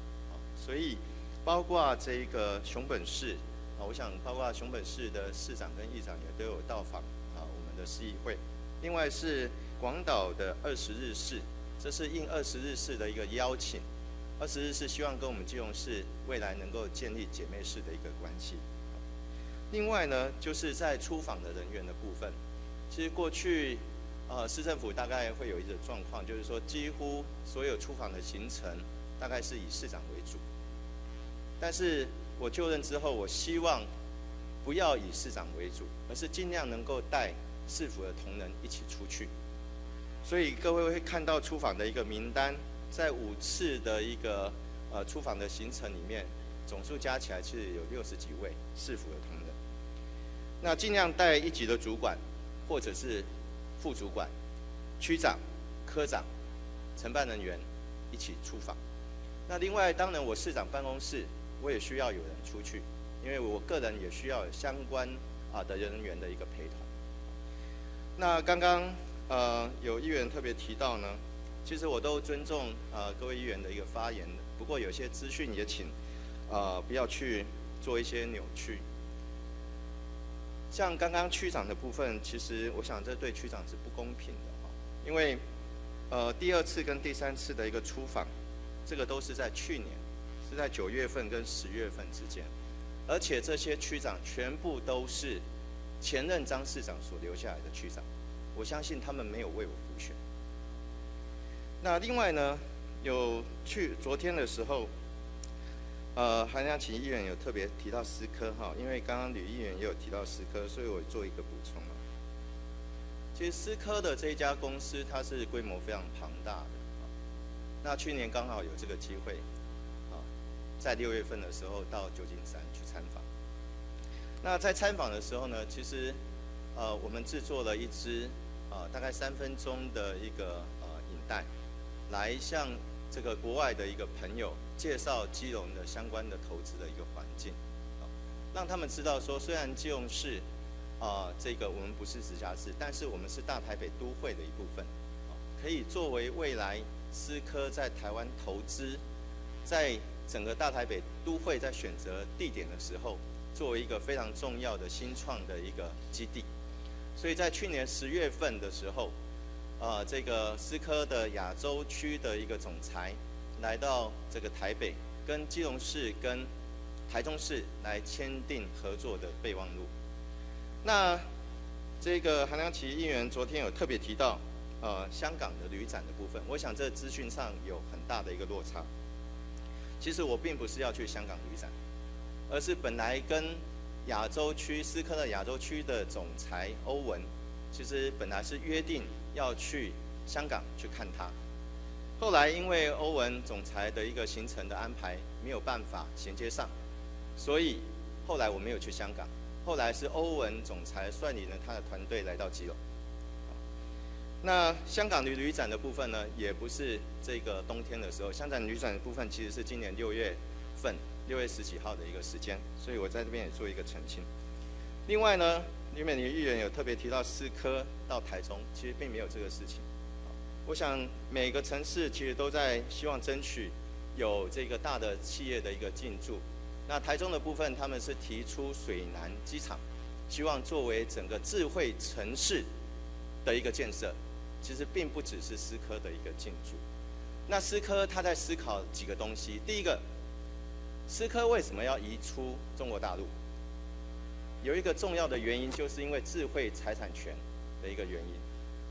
所以包括这个熊本市啊，我想包括熊本市的市长跟议长也都有到访啊我们的市议会。另外是广岛的20日市，这是应20日市的一个邀请，20日市希望跟我们基隆市未来能够建立姐妹市的一个关系。另外呢，就是在出访的人员的部分，其实过去市政府大概会有一个状况，就是说几乎所有出访的行程大概是以市长为主。但是我就任之后，我希望不要以市长为主，而是尽量能够带市府的同仁一起出去。所以各位会看到出访的一个名单，在5次的一个出访的行程里面，总数加起来是有60几位市府的同仁。那尽量带一级的主管，或者是副主管、区长、科长、承办人员一起出访。那另外，当然我市长办公室我也需要有人出去，因为我个人也需要有相关的人员的一个陪同。那刚刚有议员特别提到呢，其实我都尊重各位议员的一个发言，不过有些资讯也请不要去做一些扭曲。像刚刚区长的部分，其实我想这对区长是不公平的，因为第2次跟第3次的一个出访，这个都是在去年，是在9月份跟10月份之间，而且这些区长全部都是前任张市长所留下来的区长，我相信他们没有为我补选。那另外呢，有去昨天的时候，韩良勤议员有特别提到思科哈，因为刚刚吕议员也有提到思科，所以我做一个补充啊。其实思科的这一家公司，它是规模非常庞大的。那去年刚好有这个机会，在6月份的时候到旧金山去参访。那在参访的时候呢，其实我们制作了一支大概3分钟的一个影带，来向这个国外的一个朋友介绍基隆的相关的投资的一个环境，让他们知道说，虽然基隆市这个我们不是直辖市，但是我们是大台北都会的一部分，可以作为未来思科在台湾投资，在整个大台北都会在选择地点的时候，作为一个非常重要的新创的一个基地。所以在去年10月份的时候，这个思科的亚洲区的一个总裁来到这个台北，跟基隆市跟台中市来签订合作的备忘录。那这个韩良勤议员昨天有特别提到香港的旅展的部分，我想这资讯上有很大的一个落差。其实我并不是要去香港旅展，而是本来跟亚洲区思科的亚洲区的总裁欧文，其实本来是约定要去香港去看他，后来因为欧文总裁的一个行程的安排没有办法衔接上，所以后来我没有去香港，后来是欧文总裁率领了他的团队来到基隆。那香港旅展的部分呢，也不是这个冬天的时候，香港旅展的部分其实是今年6月份6月10几号的一个时间，所以我在这边也做一个澄清。另外呢，李美玲议员有特别提到思科到台中，其实并没有这个事情。我想每个城市其实都在希望争取有这个大的企业的一个进驻。那台中的部分，他们是提出水南机场，希望作为整个智慧城市的一个建设，其实并不只是思科的一个进驻。那思科他在思考几个东西，第一个，思科为什么要移出中国大陆？有一个重要的原因，就是因为智慧财产权的一个原因，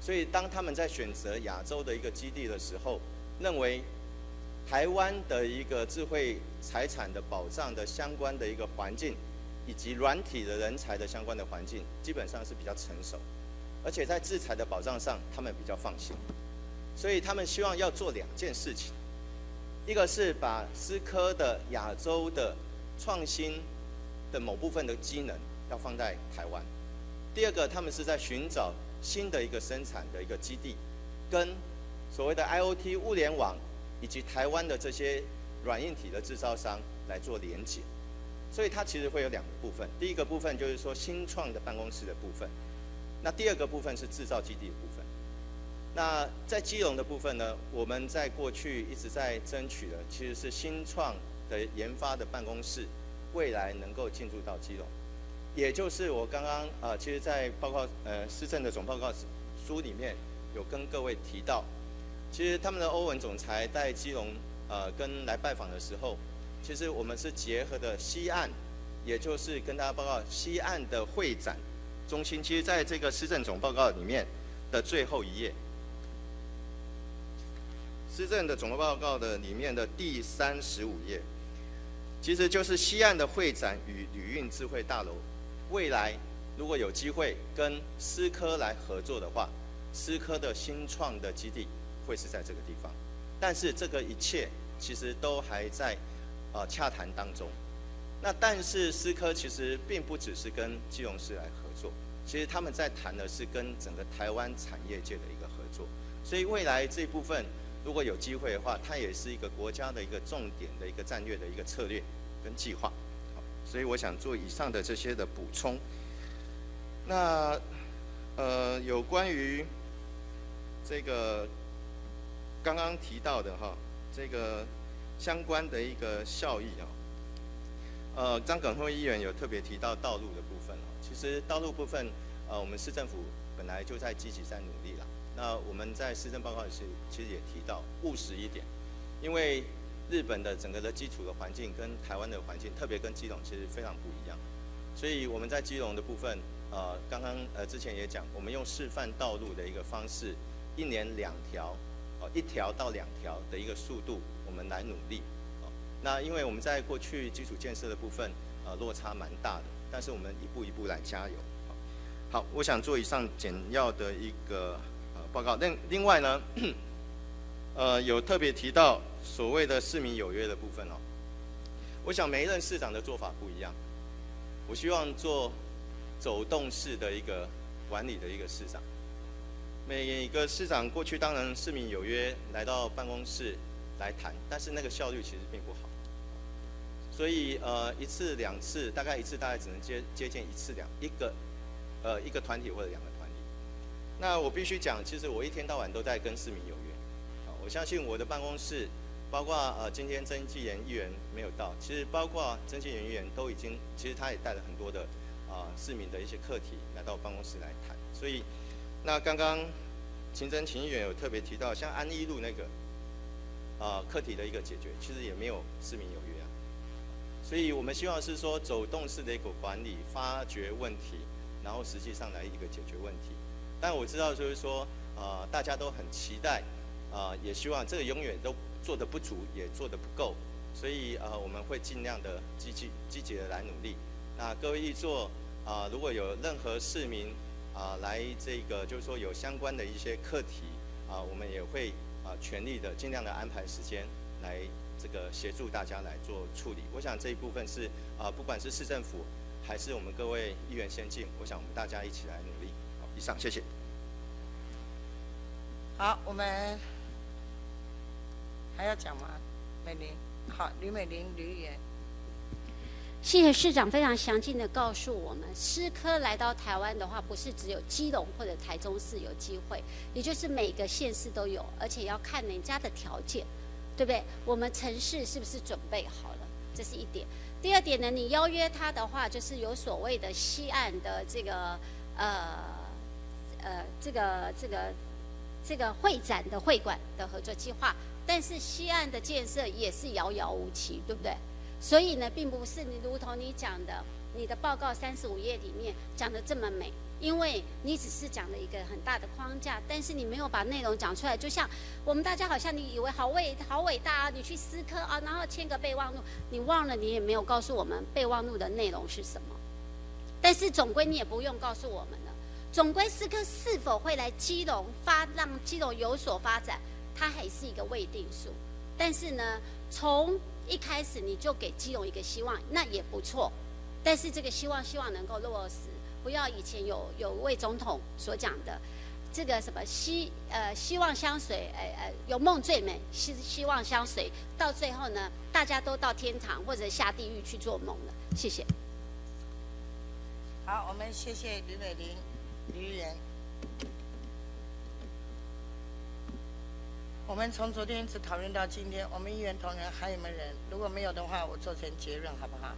所以当他们在选择亚洲的一个基地的时候，认为台湾的一个智慧财产的保障的相关的一个环境，以及软体的人才的相关的环境，基本上是比较成熟，而且在制裁的保障上，他们比较放心，所以他们希望要做2件事情，一个是把思科的亚洲的创新的某部分的机能要放在台湾。第二个，他们是在寻找新的一个生产的一个基地，跟所谓的 IoT 物联网以及台湾的这些软硬体的制造商来做连结。所以它其实会有2个部分，第一个部分就是说新创的办公室的部分，那第二个部分是制造基地的部分。那在基隆的部分呢，我们在过去一直在争取的其实是新创的研发的办公室未来能够进驻到基隆，也就是我刚刚其实在报告施政的总报告书里面有跟各位提到，其实他们的欧文总裁在基隆跟来拜访的时候，其实我们是结合的西岸也就是跟大家报告西岸的会展中心，其实在这个施政总报告里面的最后一页，施政的总报告的里面的第35页，其实就是西岸的会展与旅运智慧大楼，未来如果有机会跟思科来合作的话，思科的新创的基地会是在这个地方，但是这个一切其实都还在洽谈当中。那但是思科其实并不只是跟基隆市来合作，其实他们在谈的是跟整个台湾产业界的一个合作，所以未来这部分如果有机会的话，它也是一个国家的一个重点的一个战略的一个策略跟计划。所以我想做以上的这些的补充。那有关于这个刚刚提到的哈，这个相关的一个效益啊，张耿辉议员有特别提到道路的部分哦。其实道路部分，我们市政府本来就在积极在努力啦。那我们在施政报告其实也提到务实一点，因为日本的整个的基础的环境跟台湾的环境，特别跟基隆其实非常不一样。所以我们在基隆的部分，刚刚之前也讲，我们用示范道路的一个方式，1年2条，1条到2条的一个速度，我们来努力。那因为我们在过去基础建设的部分，落差蛮大的，但是我们一步一步来加油。好，我想做以上简要的一个报告。另外呢，有特别提到所谓的市民有约的部分哦。我想每一任市长的做法不一样，我希望做走动式的一个管理的一个市长。每个市长过去当然市民有约来到办公室来谈，但是那个效率其实并不好。所以1次2次，大概只能接见一个团体或者2个团体。那我必须讲，其实我一天到晚都在跟市民有约。我相信我的办公室，包括今天曾纪言议员没有到，其实包括曾纪言议员都已经，其实他也带了很多的市民的一些课题来到办公室来谈。所以那刚刚秦议员有特别提到，像安一路那个。课题的一个解决，其实也没有市民有约啊，所以我们希望是说走动式的一个管理，发掘问题，然后实际上来一个解决问题。但我知道就是说，大家都很期待，也希望这个永远都做得不足，也做得不够，所以我们会尽量的积极的来努力。那各位议座如果有任何市民来这个就是说有相关的一些课题我们也会。全力的、尽量的安排时间来这个协助大家来做处理。我想这一部分是不管是市政府还是我们各位议员先进，我想我们大家一起来努力。好，以上，谢谢。好，我们还要讲吗？美玲，好，吕美玲吕议员。谢谢市长非常详尽的告诉我们，思科来到台湾的话，不是只有基隆或者台中市有机会，也就是每个县市都有，而且要看人家的条件，对不对？我们城市是不是准备好了？这是一点。第二点呢，你邀约他的话，就是有所谓的西岸的这个这个会展的会馆的合作计划，但是西岸的建设也是遥遥无期，对不对？所以呢，并不是你如同你讲的，你的报告35页里面讲的这么美，因为你只是讲了一个很大的框架，但是你没有把内容讲出来。就像我们大家好像你以为好伟大啊，你去思科啊，然后签个备忘录，你忘了你也没有告诉我们备忘录的内容是什么。但是总归你也不用告诉我们了，总归思科是否会来基隆让基隆有所发展，它还是一个未定数。但是呢，从一开始你就给基隆一个希望，那也不错，但是这个希望能够落实，不要以前有位总统所讲的这个什么希望相随，有梦最美，希望相随，到最后呢，大家都到天堂或者下地狱去做梦了。谢谢。好，我们谢谢吕美玲吕人。我们从昨天一直讨论到今天，我们议员同仁还有没有人？如果没有的话，我做成结论好不好？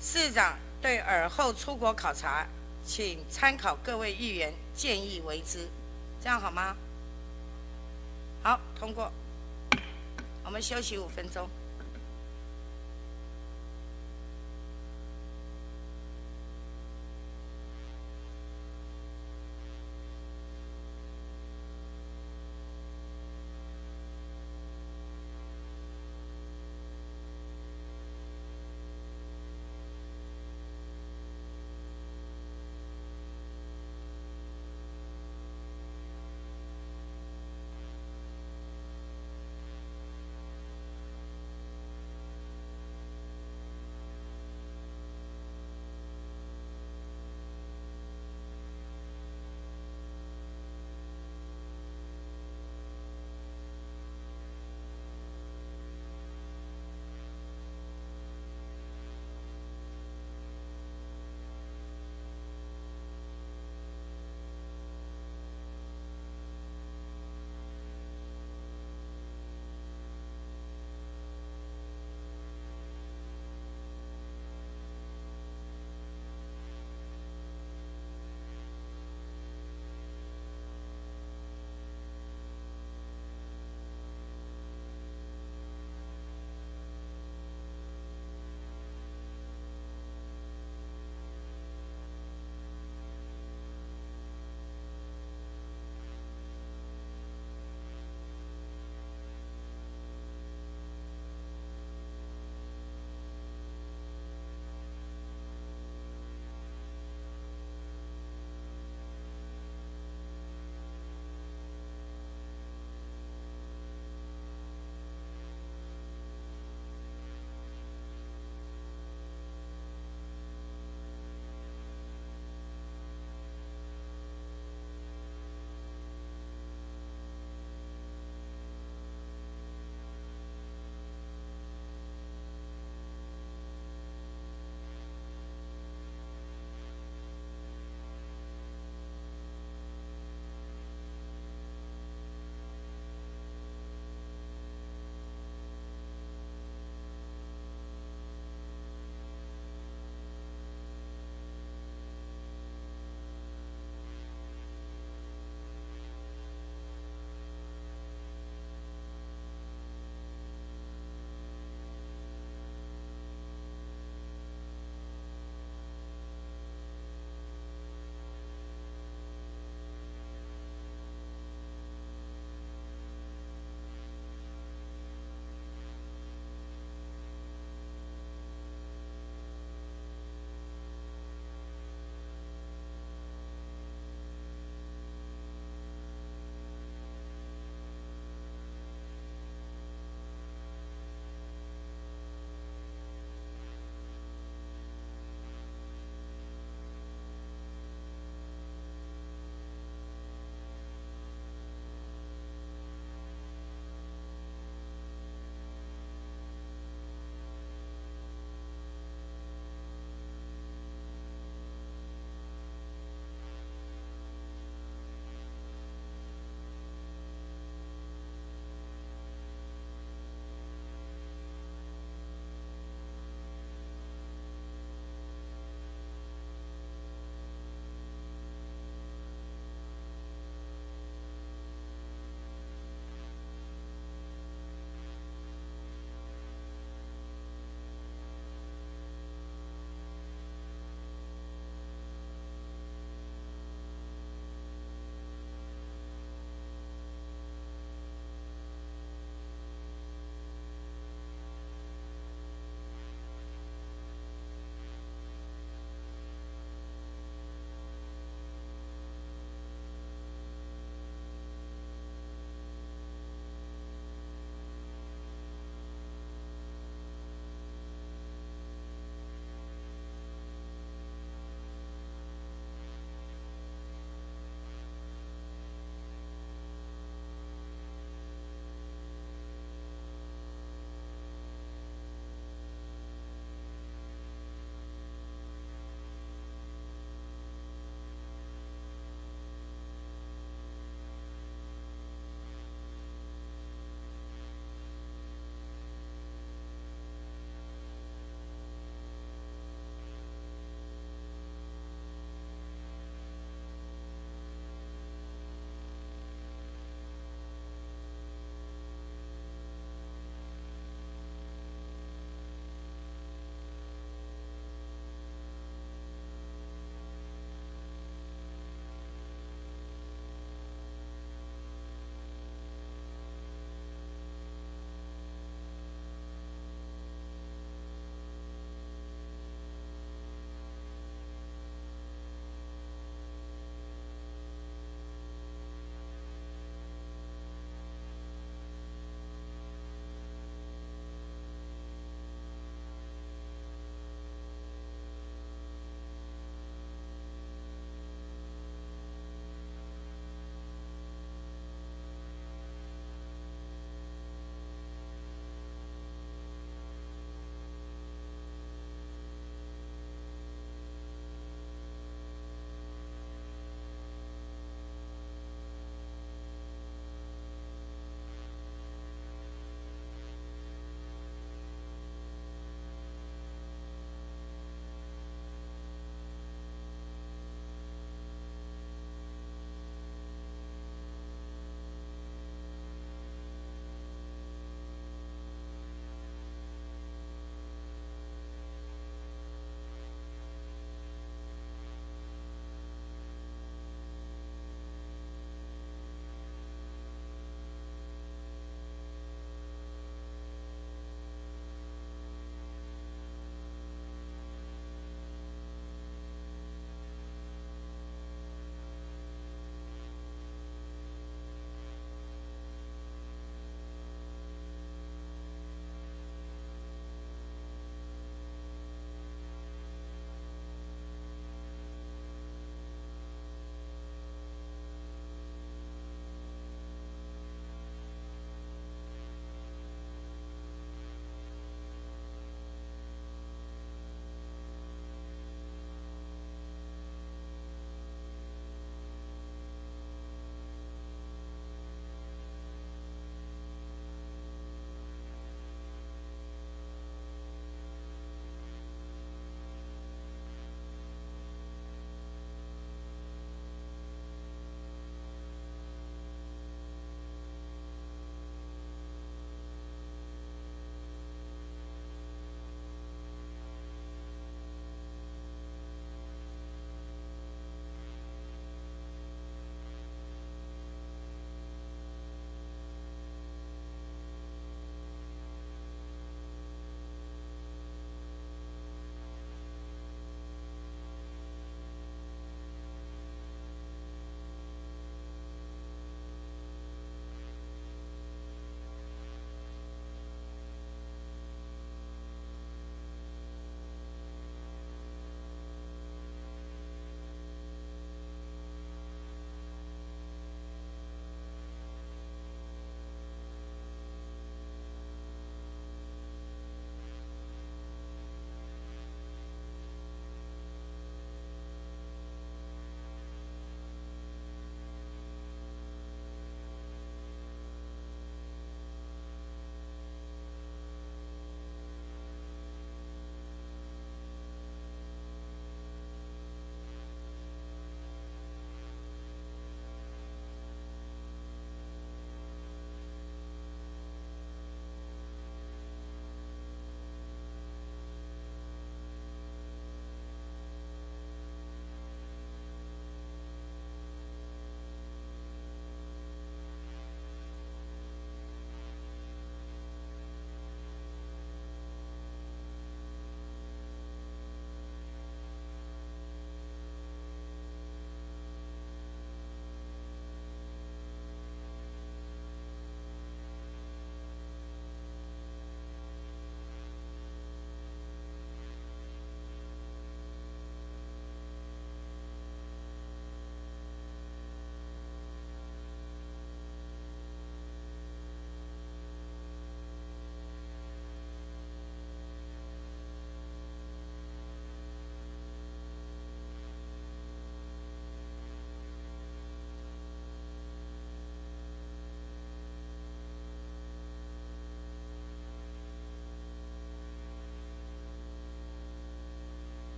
市长对尔后出国考察，请参考各位议员建议为之，这样好吗？好，通过。我们休息5分钟。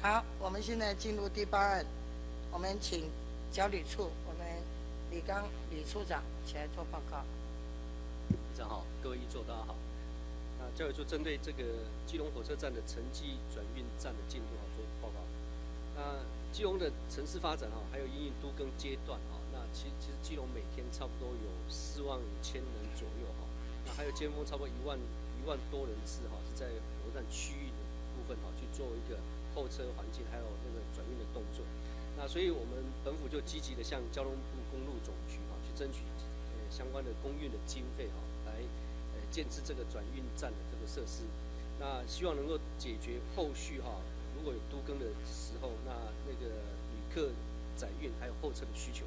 好，我们现在进入第八案，我们请教旅处，我们李刚李处长起来做报告。非常好，各位议座大家好。啊，教旅处针对这个基隆火车站的城际转运站的进度啊做报告。那基隆的城市发展啊，还有因应都更阶段啊，那其实基隆每天差不多有45000人左右哈、啊，那还有尖峰差不多1万多人次哈、啊，是在火车站区域的部分哈、啊、去做一个。 候车环境还有那个转运的动作，那所以我们本府就积极的向交通部公路总局啊去争取相关的公运的经费啊，来建置这个转运站的这个设施，那希望能够解决后续哈、啊、如果有都更的时候，那个旅客载运还有候车的需求。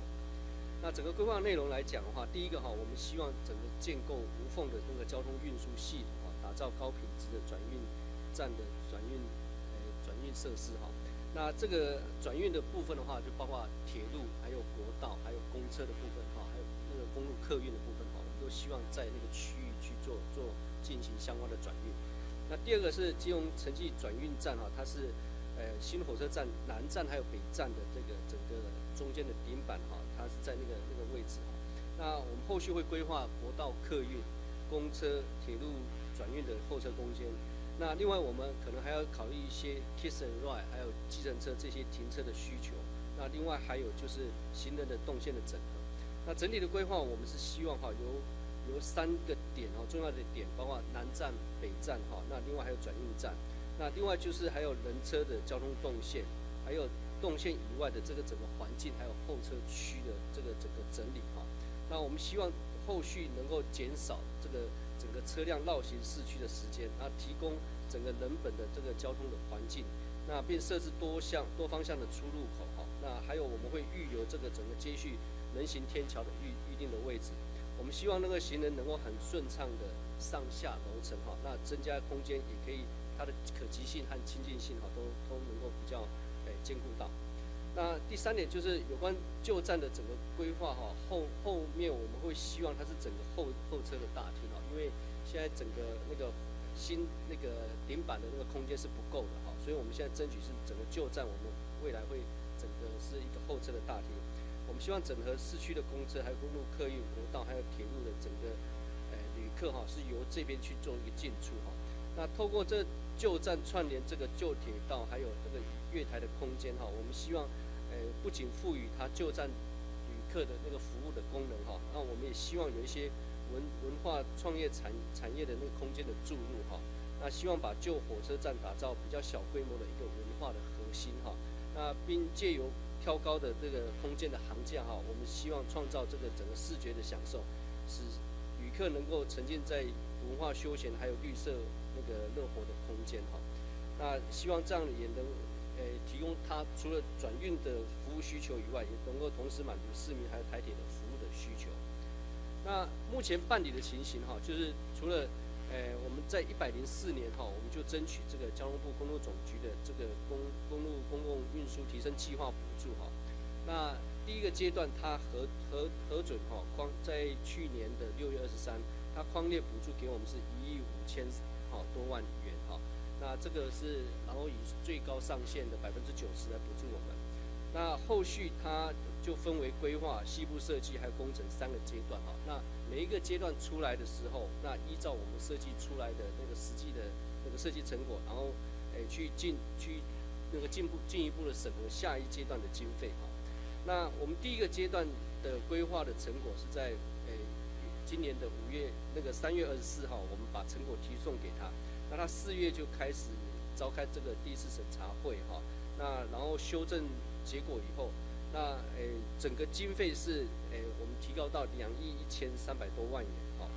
那整个规划内容来讲的话，第一个哈、啊，我们希望整个建构无缝的那个交通运输系统啊，打造高品质的转运站的转运设施哈，那这个转运的部分的话，就包括铁路、还有国道、还有公车的部分哈，还有那个公路客运的部分哈，我们都希望在那个区域去做进行相关的转运。那第二个是基隆城际转运站哈，它是新火车站南站还有北站的这个整个中间的顶板哈，它是在那个位置哈。那我们后续会规划国道客运、公车、铁路转运的候车空间。 那另外，我们可能还要考虑一些 kiss and ride， 还有计程车这些停车的需求。那另外还有就是行人的动线的整合。那整体的规划，我们是希望哈由3个点哈重要的点，包括南站、北站哈，那另外还有转运站。那另外就是还有人车的交通动线，还有动线以外的这个整个环境，还有候车区的这个整个整理哈。那我们希望后续能够减少这个。 整个车辆绕行市区的时间，啊，提供整个人本的这个交通的环境，那并设置多方向的出入口哈、哦，那还有我们会预留这个整个接续人行天桥的预定的位置，我们希望那个行人能够很顺畅的上下楼层哈、哦，那增加空间也可以它的可及性和亲近性哈、哦、都能够比较兼顾到。那第三点就是有关旧站的整个规划哈、哦，后面我们会希望它是整个候车的大厅。 因为现在整个那个新那个顶板的那个空间是不够的哈，所以我们现在争取是整个旧站，我们未来会整个是一个候车的大厅。我们希望整合市区的公车、还有公路客运、国道还有铁路的整个旅客哈，是由这边去做一个进出哈。那透过这旧站串联这个旧铁道还有这个月台的空间哈，我们希望不仅赋予它旧站旅客的那个服务的功能哈，那我们也希望有一些。 文化创业产业的那个空间的注入哈，那希望把旧火车站打造比较小规模的一个文化的核心哈，那并借由挑高的这个空间的行架哈，我们希望创造这个整个视觉的享受，使旅客能够沉浸在文化休闲还有绿色那个乐活的空间哈，那希望这样也能提供它除了转运的服务需求以外，也能够同时满足市民还有台铁的服务的需求。 那目前办理的情形哈，就是除了，我们在104年哈，我们就争取这个交通部公路总局的这个公路公共运输提升计划补助哈。那第一个阶段，它核准哈，在去年的6月23日，它匡列补助给我们是1亿5千多万元哈。那这个是然后以最高上限的90%来补助我们。那后续它。 就分为规划、细部设计还有工程3个阶段哈。那每一个阶段出来的时候，那依照我们设计出来的那个实际的那个设计成果，然后去进一步的审核下一阶段的经费哈。那我们第一个阶段的规划的成果是在今年的3月24日，我们把成果提送给他。那他4月就开始召开这个第一次审查会哈。那然后修正结果以后。 那整个经费是我们提高到2亿1300多万元哈、哦。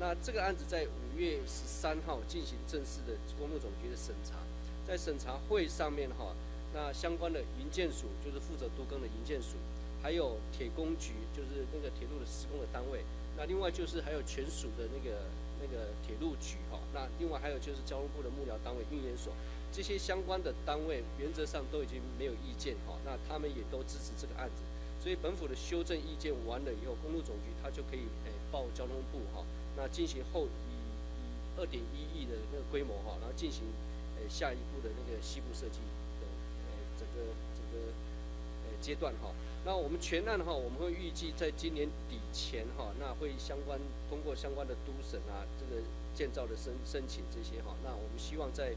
那这个案子在5月13日进行正式的公路总局的审查，在审查会上面哈、哦，那相关的营建署就是负责都更的营建署，还有铁工局就是那个铁路的施工的单位，那另外就是还有全署的那个铁路局哈、哦，那另外还有就是交通部的幕僚单位运研所。 这些相关的单位原则上都已经没有意见哈，那他们也都支持这个案子，所以本府的修正意见完了以后，公路总局他就可以报交通部哈，那进行后以2.1亿的那个规模哈，然后进行下一步的那个细部设计的整个阶段哈。那我们全案哈，我们会预计在今年底前哈，那会通过相关的都审啊，这个建造的申请这些哈，那我们希望在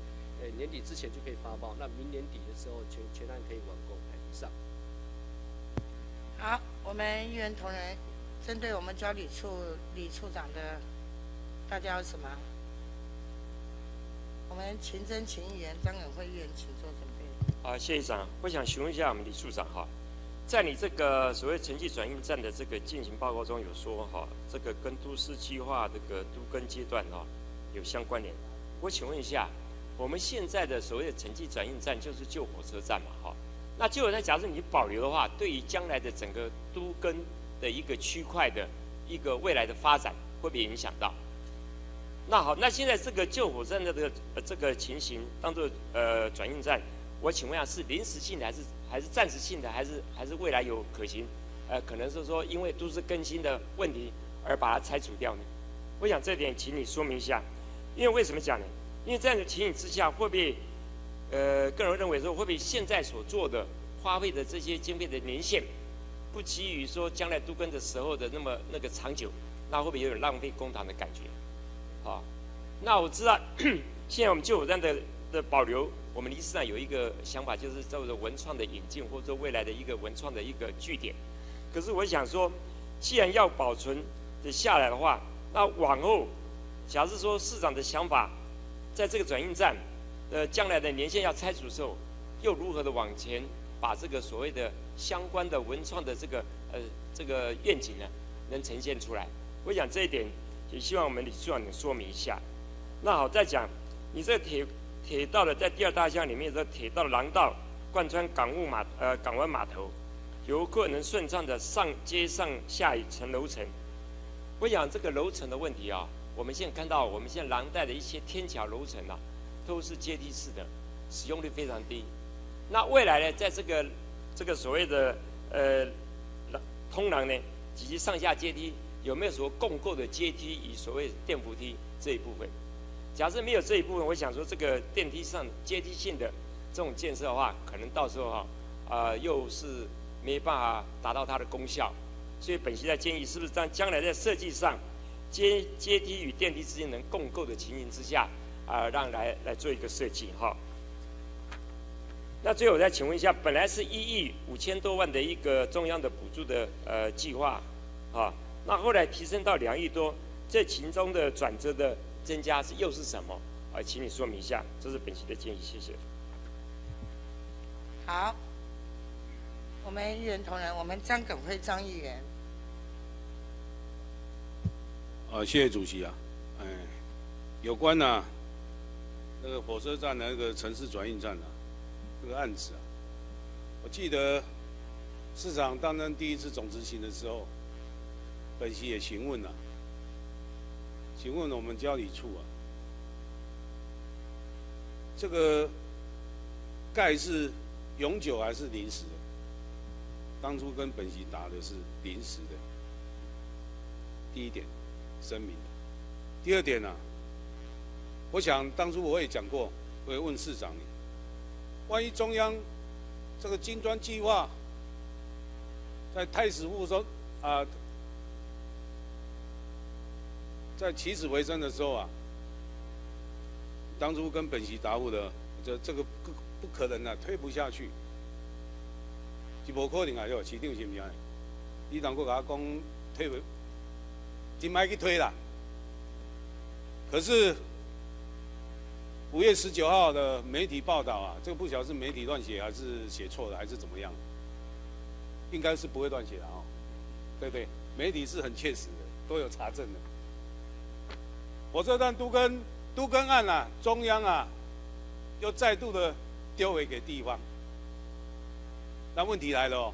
年底之前就可以发包，那明年底的时候全案可以完工。以上。好，我们议员同仁针对我们交旅处李处长的，大家有什么？ 我们秦真秦议员、张永辉议员，请做准备。啊，谢议长，我想询问一下我们李处长哈，在你这个所谓城际转运站的这个进行报告中有说哈，这个跟都市计划这个都更阶段哈有相关联。我请问一下，我们现在的所谓的城际转运站就是旧火车站嘛哈，那旧火车站假设你保留的话，对于将来的整个都更的一个区块的一个未来的发展会不会影响到？ 那好，那现在这个旧火车站的这个情形当做转运站，我请问一下是临时性的还是暂时性的还是未来有可行，可能是说因为都市更新的问题而把它拆除掉呢？我想这点请你说明一下，因为为什么讲呢？因为这样的情形之下，会不会个人认为说会不会现在所做的花费的这些经费的年限，不基于说将来都更的时候的那么那个长久，那会不会有点浪费公帑的感觉？ 好，那我知道，现在我们旧火车站的保留，我们理事长有一个想法，就是叫做文创的引进，或者说未来的一个文创的一个据点。可是我想说，既然要保存的下来的话，那往后，假设说市长的想法，在这个转运站，将来的年限要拆除的时候，又如何的往前把这个所谓的相关的文创的这个愿景呢，能呈现出来？我想这一点。 也希望我们李处长能说明一下。那好，再讲，你这个铁道的在第二大项里面，这铁道廊道贯穿港湾码头，游客能顺畅的上街上下一层楼层。我想这个楼层的问题啊，我们现在看到我们现在廊带的一些天桥楼层啊，都是阶梯式的，使用率非常低。那未来呢，在这个所谓的通廊呢，以及上下阶梯。 有没有所共构的阶梯与所谓电扶梯这一部分？假设没有这一部分，我想说这个电梯上阶梯性的这种建设的话，可能到时候哈又是没办法达到它的功效。所以本席在建议，是不是将来在设计上阶梯与电梯之间能共构的情形之下让来做一个设计哈？那最后我再请问一下，本来是1亿5千多万的一个中央的补助的计划啊。 那后来提升到2亿多，这其中的转折的增加是又是什么？啊，请你说明一下。这是本席的建议，谢谢。好，我们议员同仁，我们张耿辉张议员。谢谢主席啊。哎，有关呢、啊，那个火车站的那个城市转运站啊，这个案子啊，我记得市长担任第一次总执行的时候。 本席也询问我们交旅处啊，这个盖是永久还是临时的？当初跟本席打的是临时的，第一点声明。第二点呢、啊，我想当初我也讲过，我也问市长，万一中央这个金砖计划在太史户中啊。 在起死回生的时候啊，当初跟本席答复的，这个不可能啊，推不下去，就无可能啊，就市长是唔是？你当佫甲我讲推不，真歹去推啦。可是5月19号的媒体报道啊，这个不晓得是媒体乱写还是写错了还是怎么样，应该是不会乱写的哦，对不对？媒体是很确实的，都有查证的。 火车站都更案啊，中央啊，又再度的丢回给地方。那问题来了哦，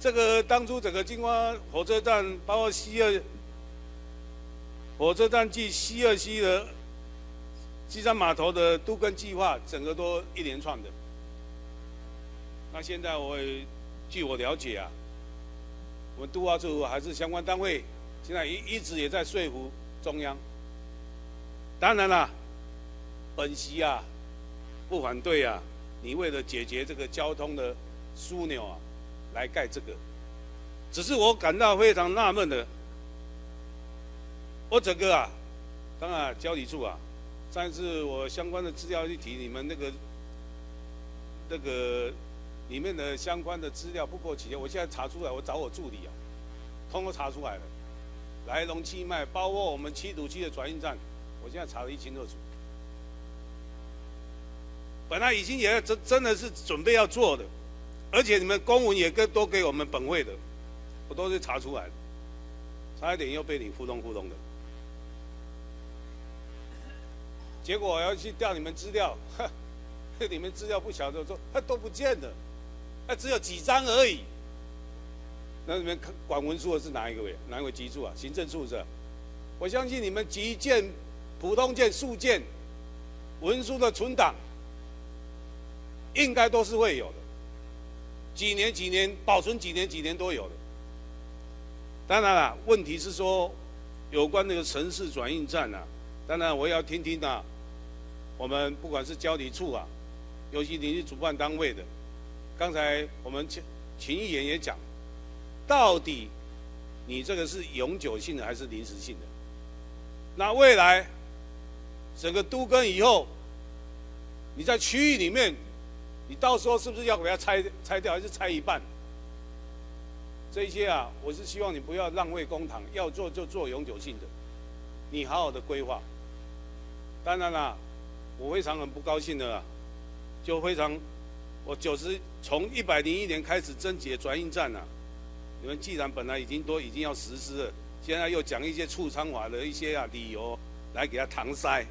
这个当初整个金瓜火车站，包括火车站暨西2的西山码头的都更计划，整个都一连串的。那现在据我了解啊，我们都发处还是相关单位。 现在一直也在说服中央。当然啦，本席啊不反对啊，你为了解决这个交通的枢纽啊，来盖这个。只是我感到非常纳闷的，我整个啊，当然交理处啊，上一次我相关的资料一提，你们那个里面的相关的资料不够齐全，我现在查出来，我找我助理啊，通通查出来了，来龙去脉，包括我们七堵区的转运站，我现在查得一清二楚。 本来已经也真的是准备要做的，而且你们公文也都给我们本会的，我都是查出来的，差一点又被你糊弄的。结果我要去调你们资料，你们资料不晓得说都不见了，只有几张而已。那你们管文书的是哪一位局处啊？行政处是吧？我相信你们急件、普通件、速件、文书的存档。 应该都是会有的，几年保存几年都有的。当然了，问题是说有关那个城市转运站啊，当然我也要听听啊，我们不管是交理处啊，尤其你是主办单位的，刚才我们秦议员也讲，到底你这个是永久性的还是临时性的？那未来整个都更以后，你在区域里面。 你到时候是不是要给它拆掉，还是拆一半？这些啊，我是希望你不要浪费公帑，要做就做永久性的，你好好的规划。当然啦，我非常很不高兴的啦，就非常，我从101年开始征集转运站啊，你们既然本来已经要实施了，现在又讲一些促商法的一些啊理由来给它搪塞，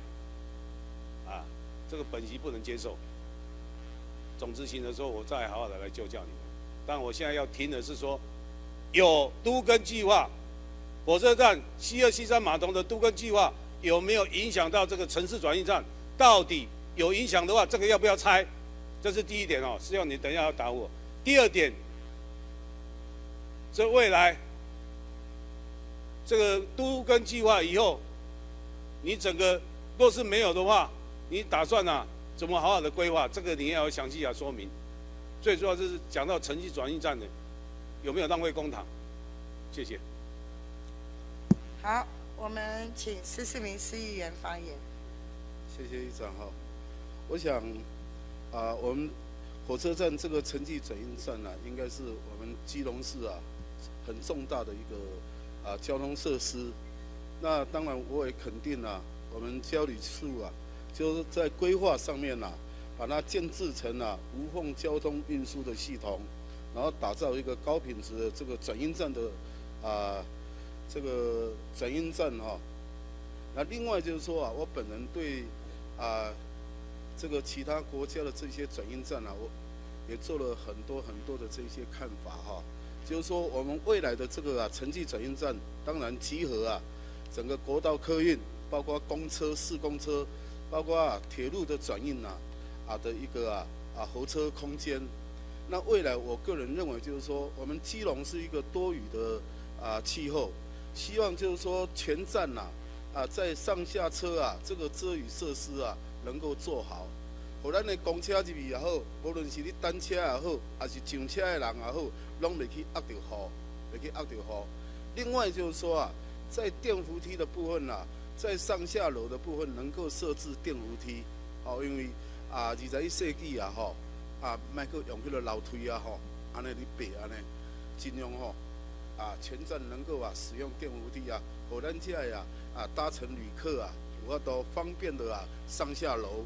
啊，这个本席不能接受。 总执行的时候，我再好好的来就教你们。但我现在要听的是说，有都更计划，火车站72、73码头的都更计划有没有影响到这个城市转运站？到底有影响的话，这个要不要拆？这是第一点哦，是要你等一下要答我。第二点，这未来这个都更计划以后，你整个若是没有的话，你打算啊？ 怎么好好的规划？这个你也要详细的说明。最主要就是讲到城市转运站的有没有浪费公帑，谢谢。好，我们请施世明市议员发言。谢谢议长哈。我想啊、我们火车站这个城际转运站啊，应该是我们基隆市啊很重大的一个交通设施。那当然我也肯定啊，我们交旅处啊。 就是在规划上面啊，把它建制成啊无缝交通运输的系统，然后打造一个高品质的这个转运站的这个转运站哈。那另外就是说啊，我本人对这个其他国家的这些转运站啊，我也做了很多的这些看法哈。就是说我们未来的这个啊城际转运站，当然集合啊整个国道客运，包括公车、市公车。 包括啊铁路的转运的一个候车空间。那未来我个人认为就是说，我们基隆是一个多雨的气候，希望就是说全站在上下车这个遮雨设施能够做好。互咱的公车入去也好，无论是你单车也好，还是上车的人也好，拢袂去压到雨，袂去压到雨。另外就是说在电扶梯的部分在上下楼的部分能够设置电扶梯，哦，因为21世纪莫阁用迄个楼梯吼，安尼你爬安尼，尽量全站能够使用电扶梯互咱遮个搭乘旅客有法度方便的上下楼。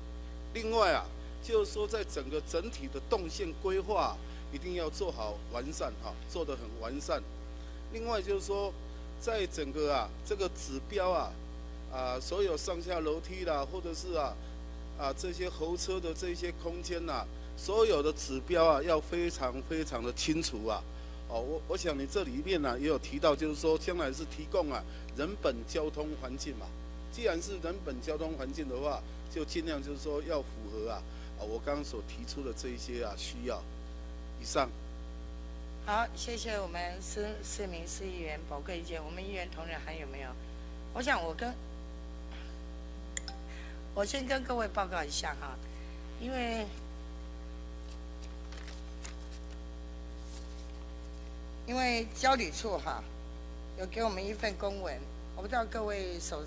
另外就是说在整个整体的动线规划一定要做好完善做得很完善。另外就是说在整个这个指标所有上下楼梯啦，或者是这些候车的这些空间所有的指标要非常的清楚哦，我想你这里面也有提到，就是说将来是提供人本交通环境嘛。既然是人本交通环境的话，就尽量就是说要符合我刚刚所提出的这一些需要。以上。好，谢谢我们施世明市议员宝贵意见。我们议员同仁还有没有？我想我先跟各位报告一下因为因为交旅处哈有给我们一份公文，我不知道各位手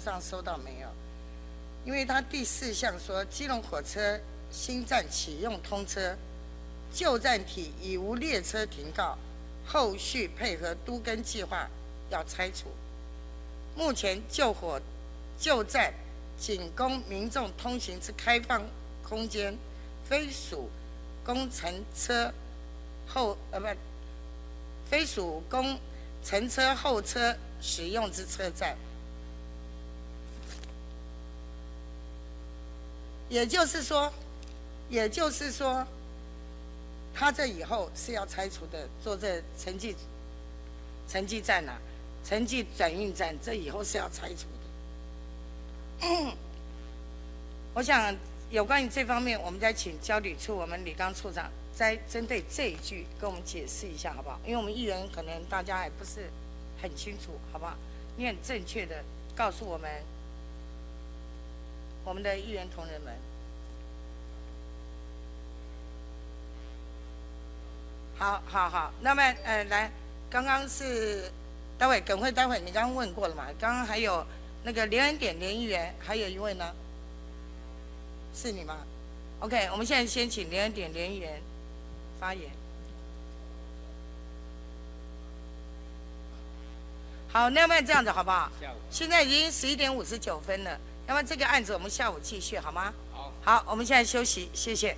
上收到没有？因为它第4项说，基隆火车新站启用通车，旧站体已无列车停靠，后续配合都更计划要拆除。目前旧站仅供民众通行之开放空间，非属工程车后非属工程车后车使用之车站。也就是说，他这以后是要拆除的，做这城际站啊，城际转运站，这以后是要拆除的。我想有关于这方面，我们再请交旅处我们李刚处长再针对这一句跟我们解释一下，好不好？因为我们议员可能大家也不是很清楚，好不好？你很正确的告诉我们。 我们的议员同仁们，好，那么来，刚刚是待会你刚刚问过了嘛？刚刚还有那个连恩典连议员，还有一位呢，是你吗 ？OK， 我们现在先请连恩典连议员发言。好，那么这样子好不好？现在已经11:59了。 那么这个案子我们下午继续好吗？好，我们现在休息，谢谢。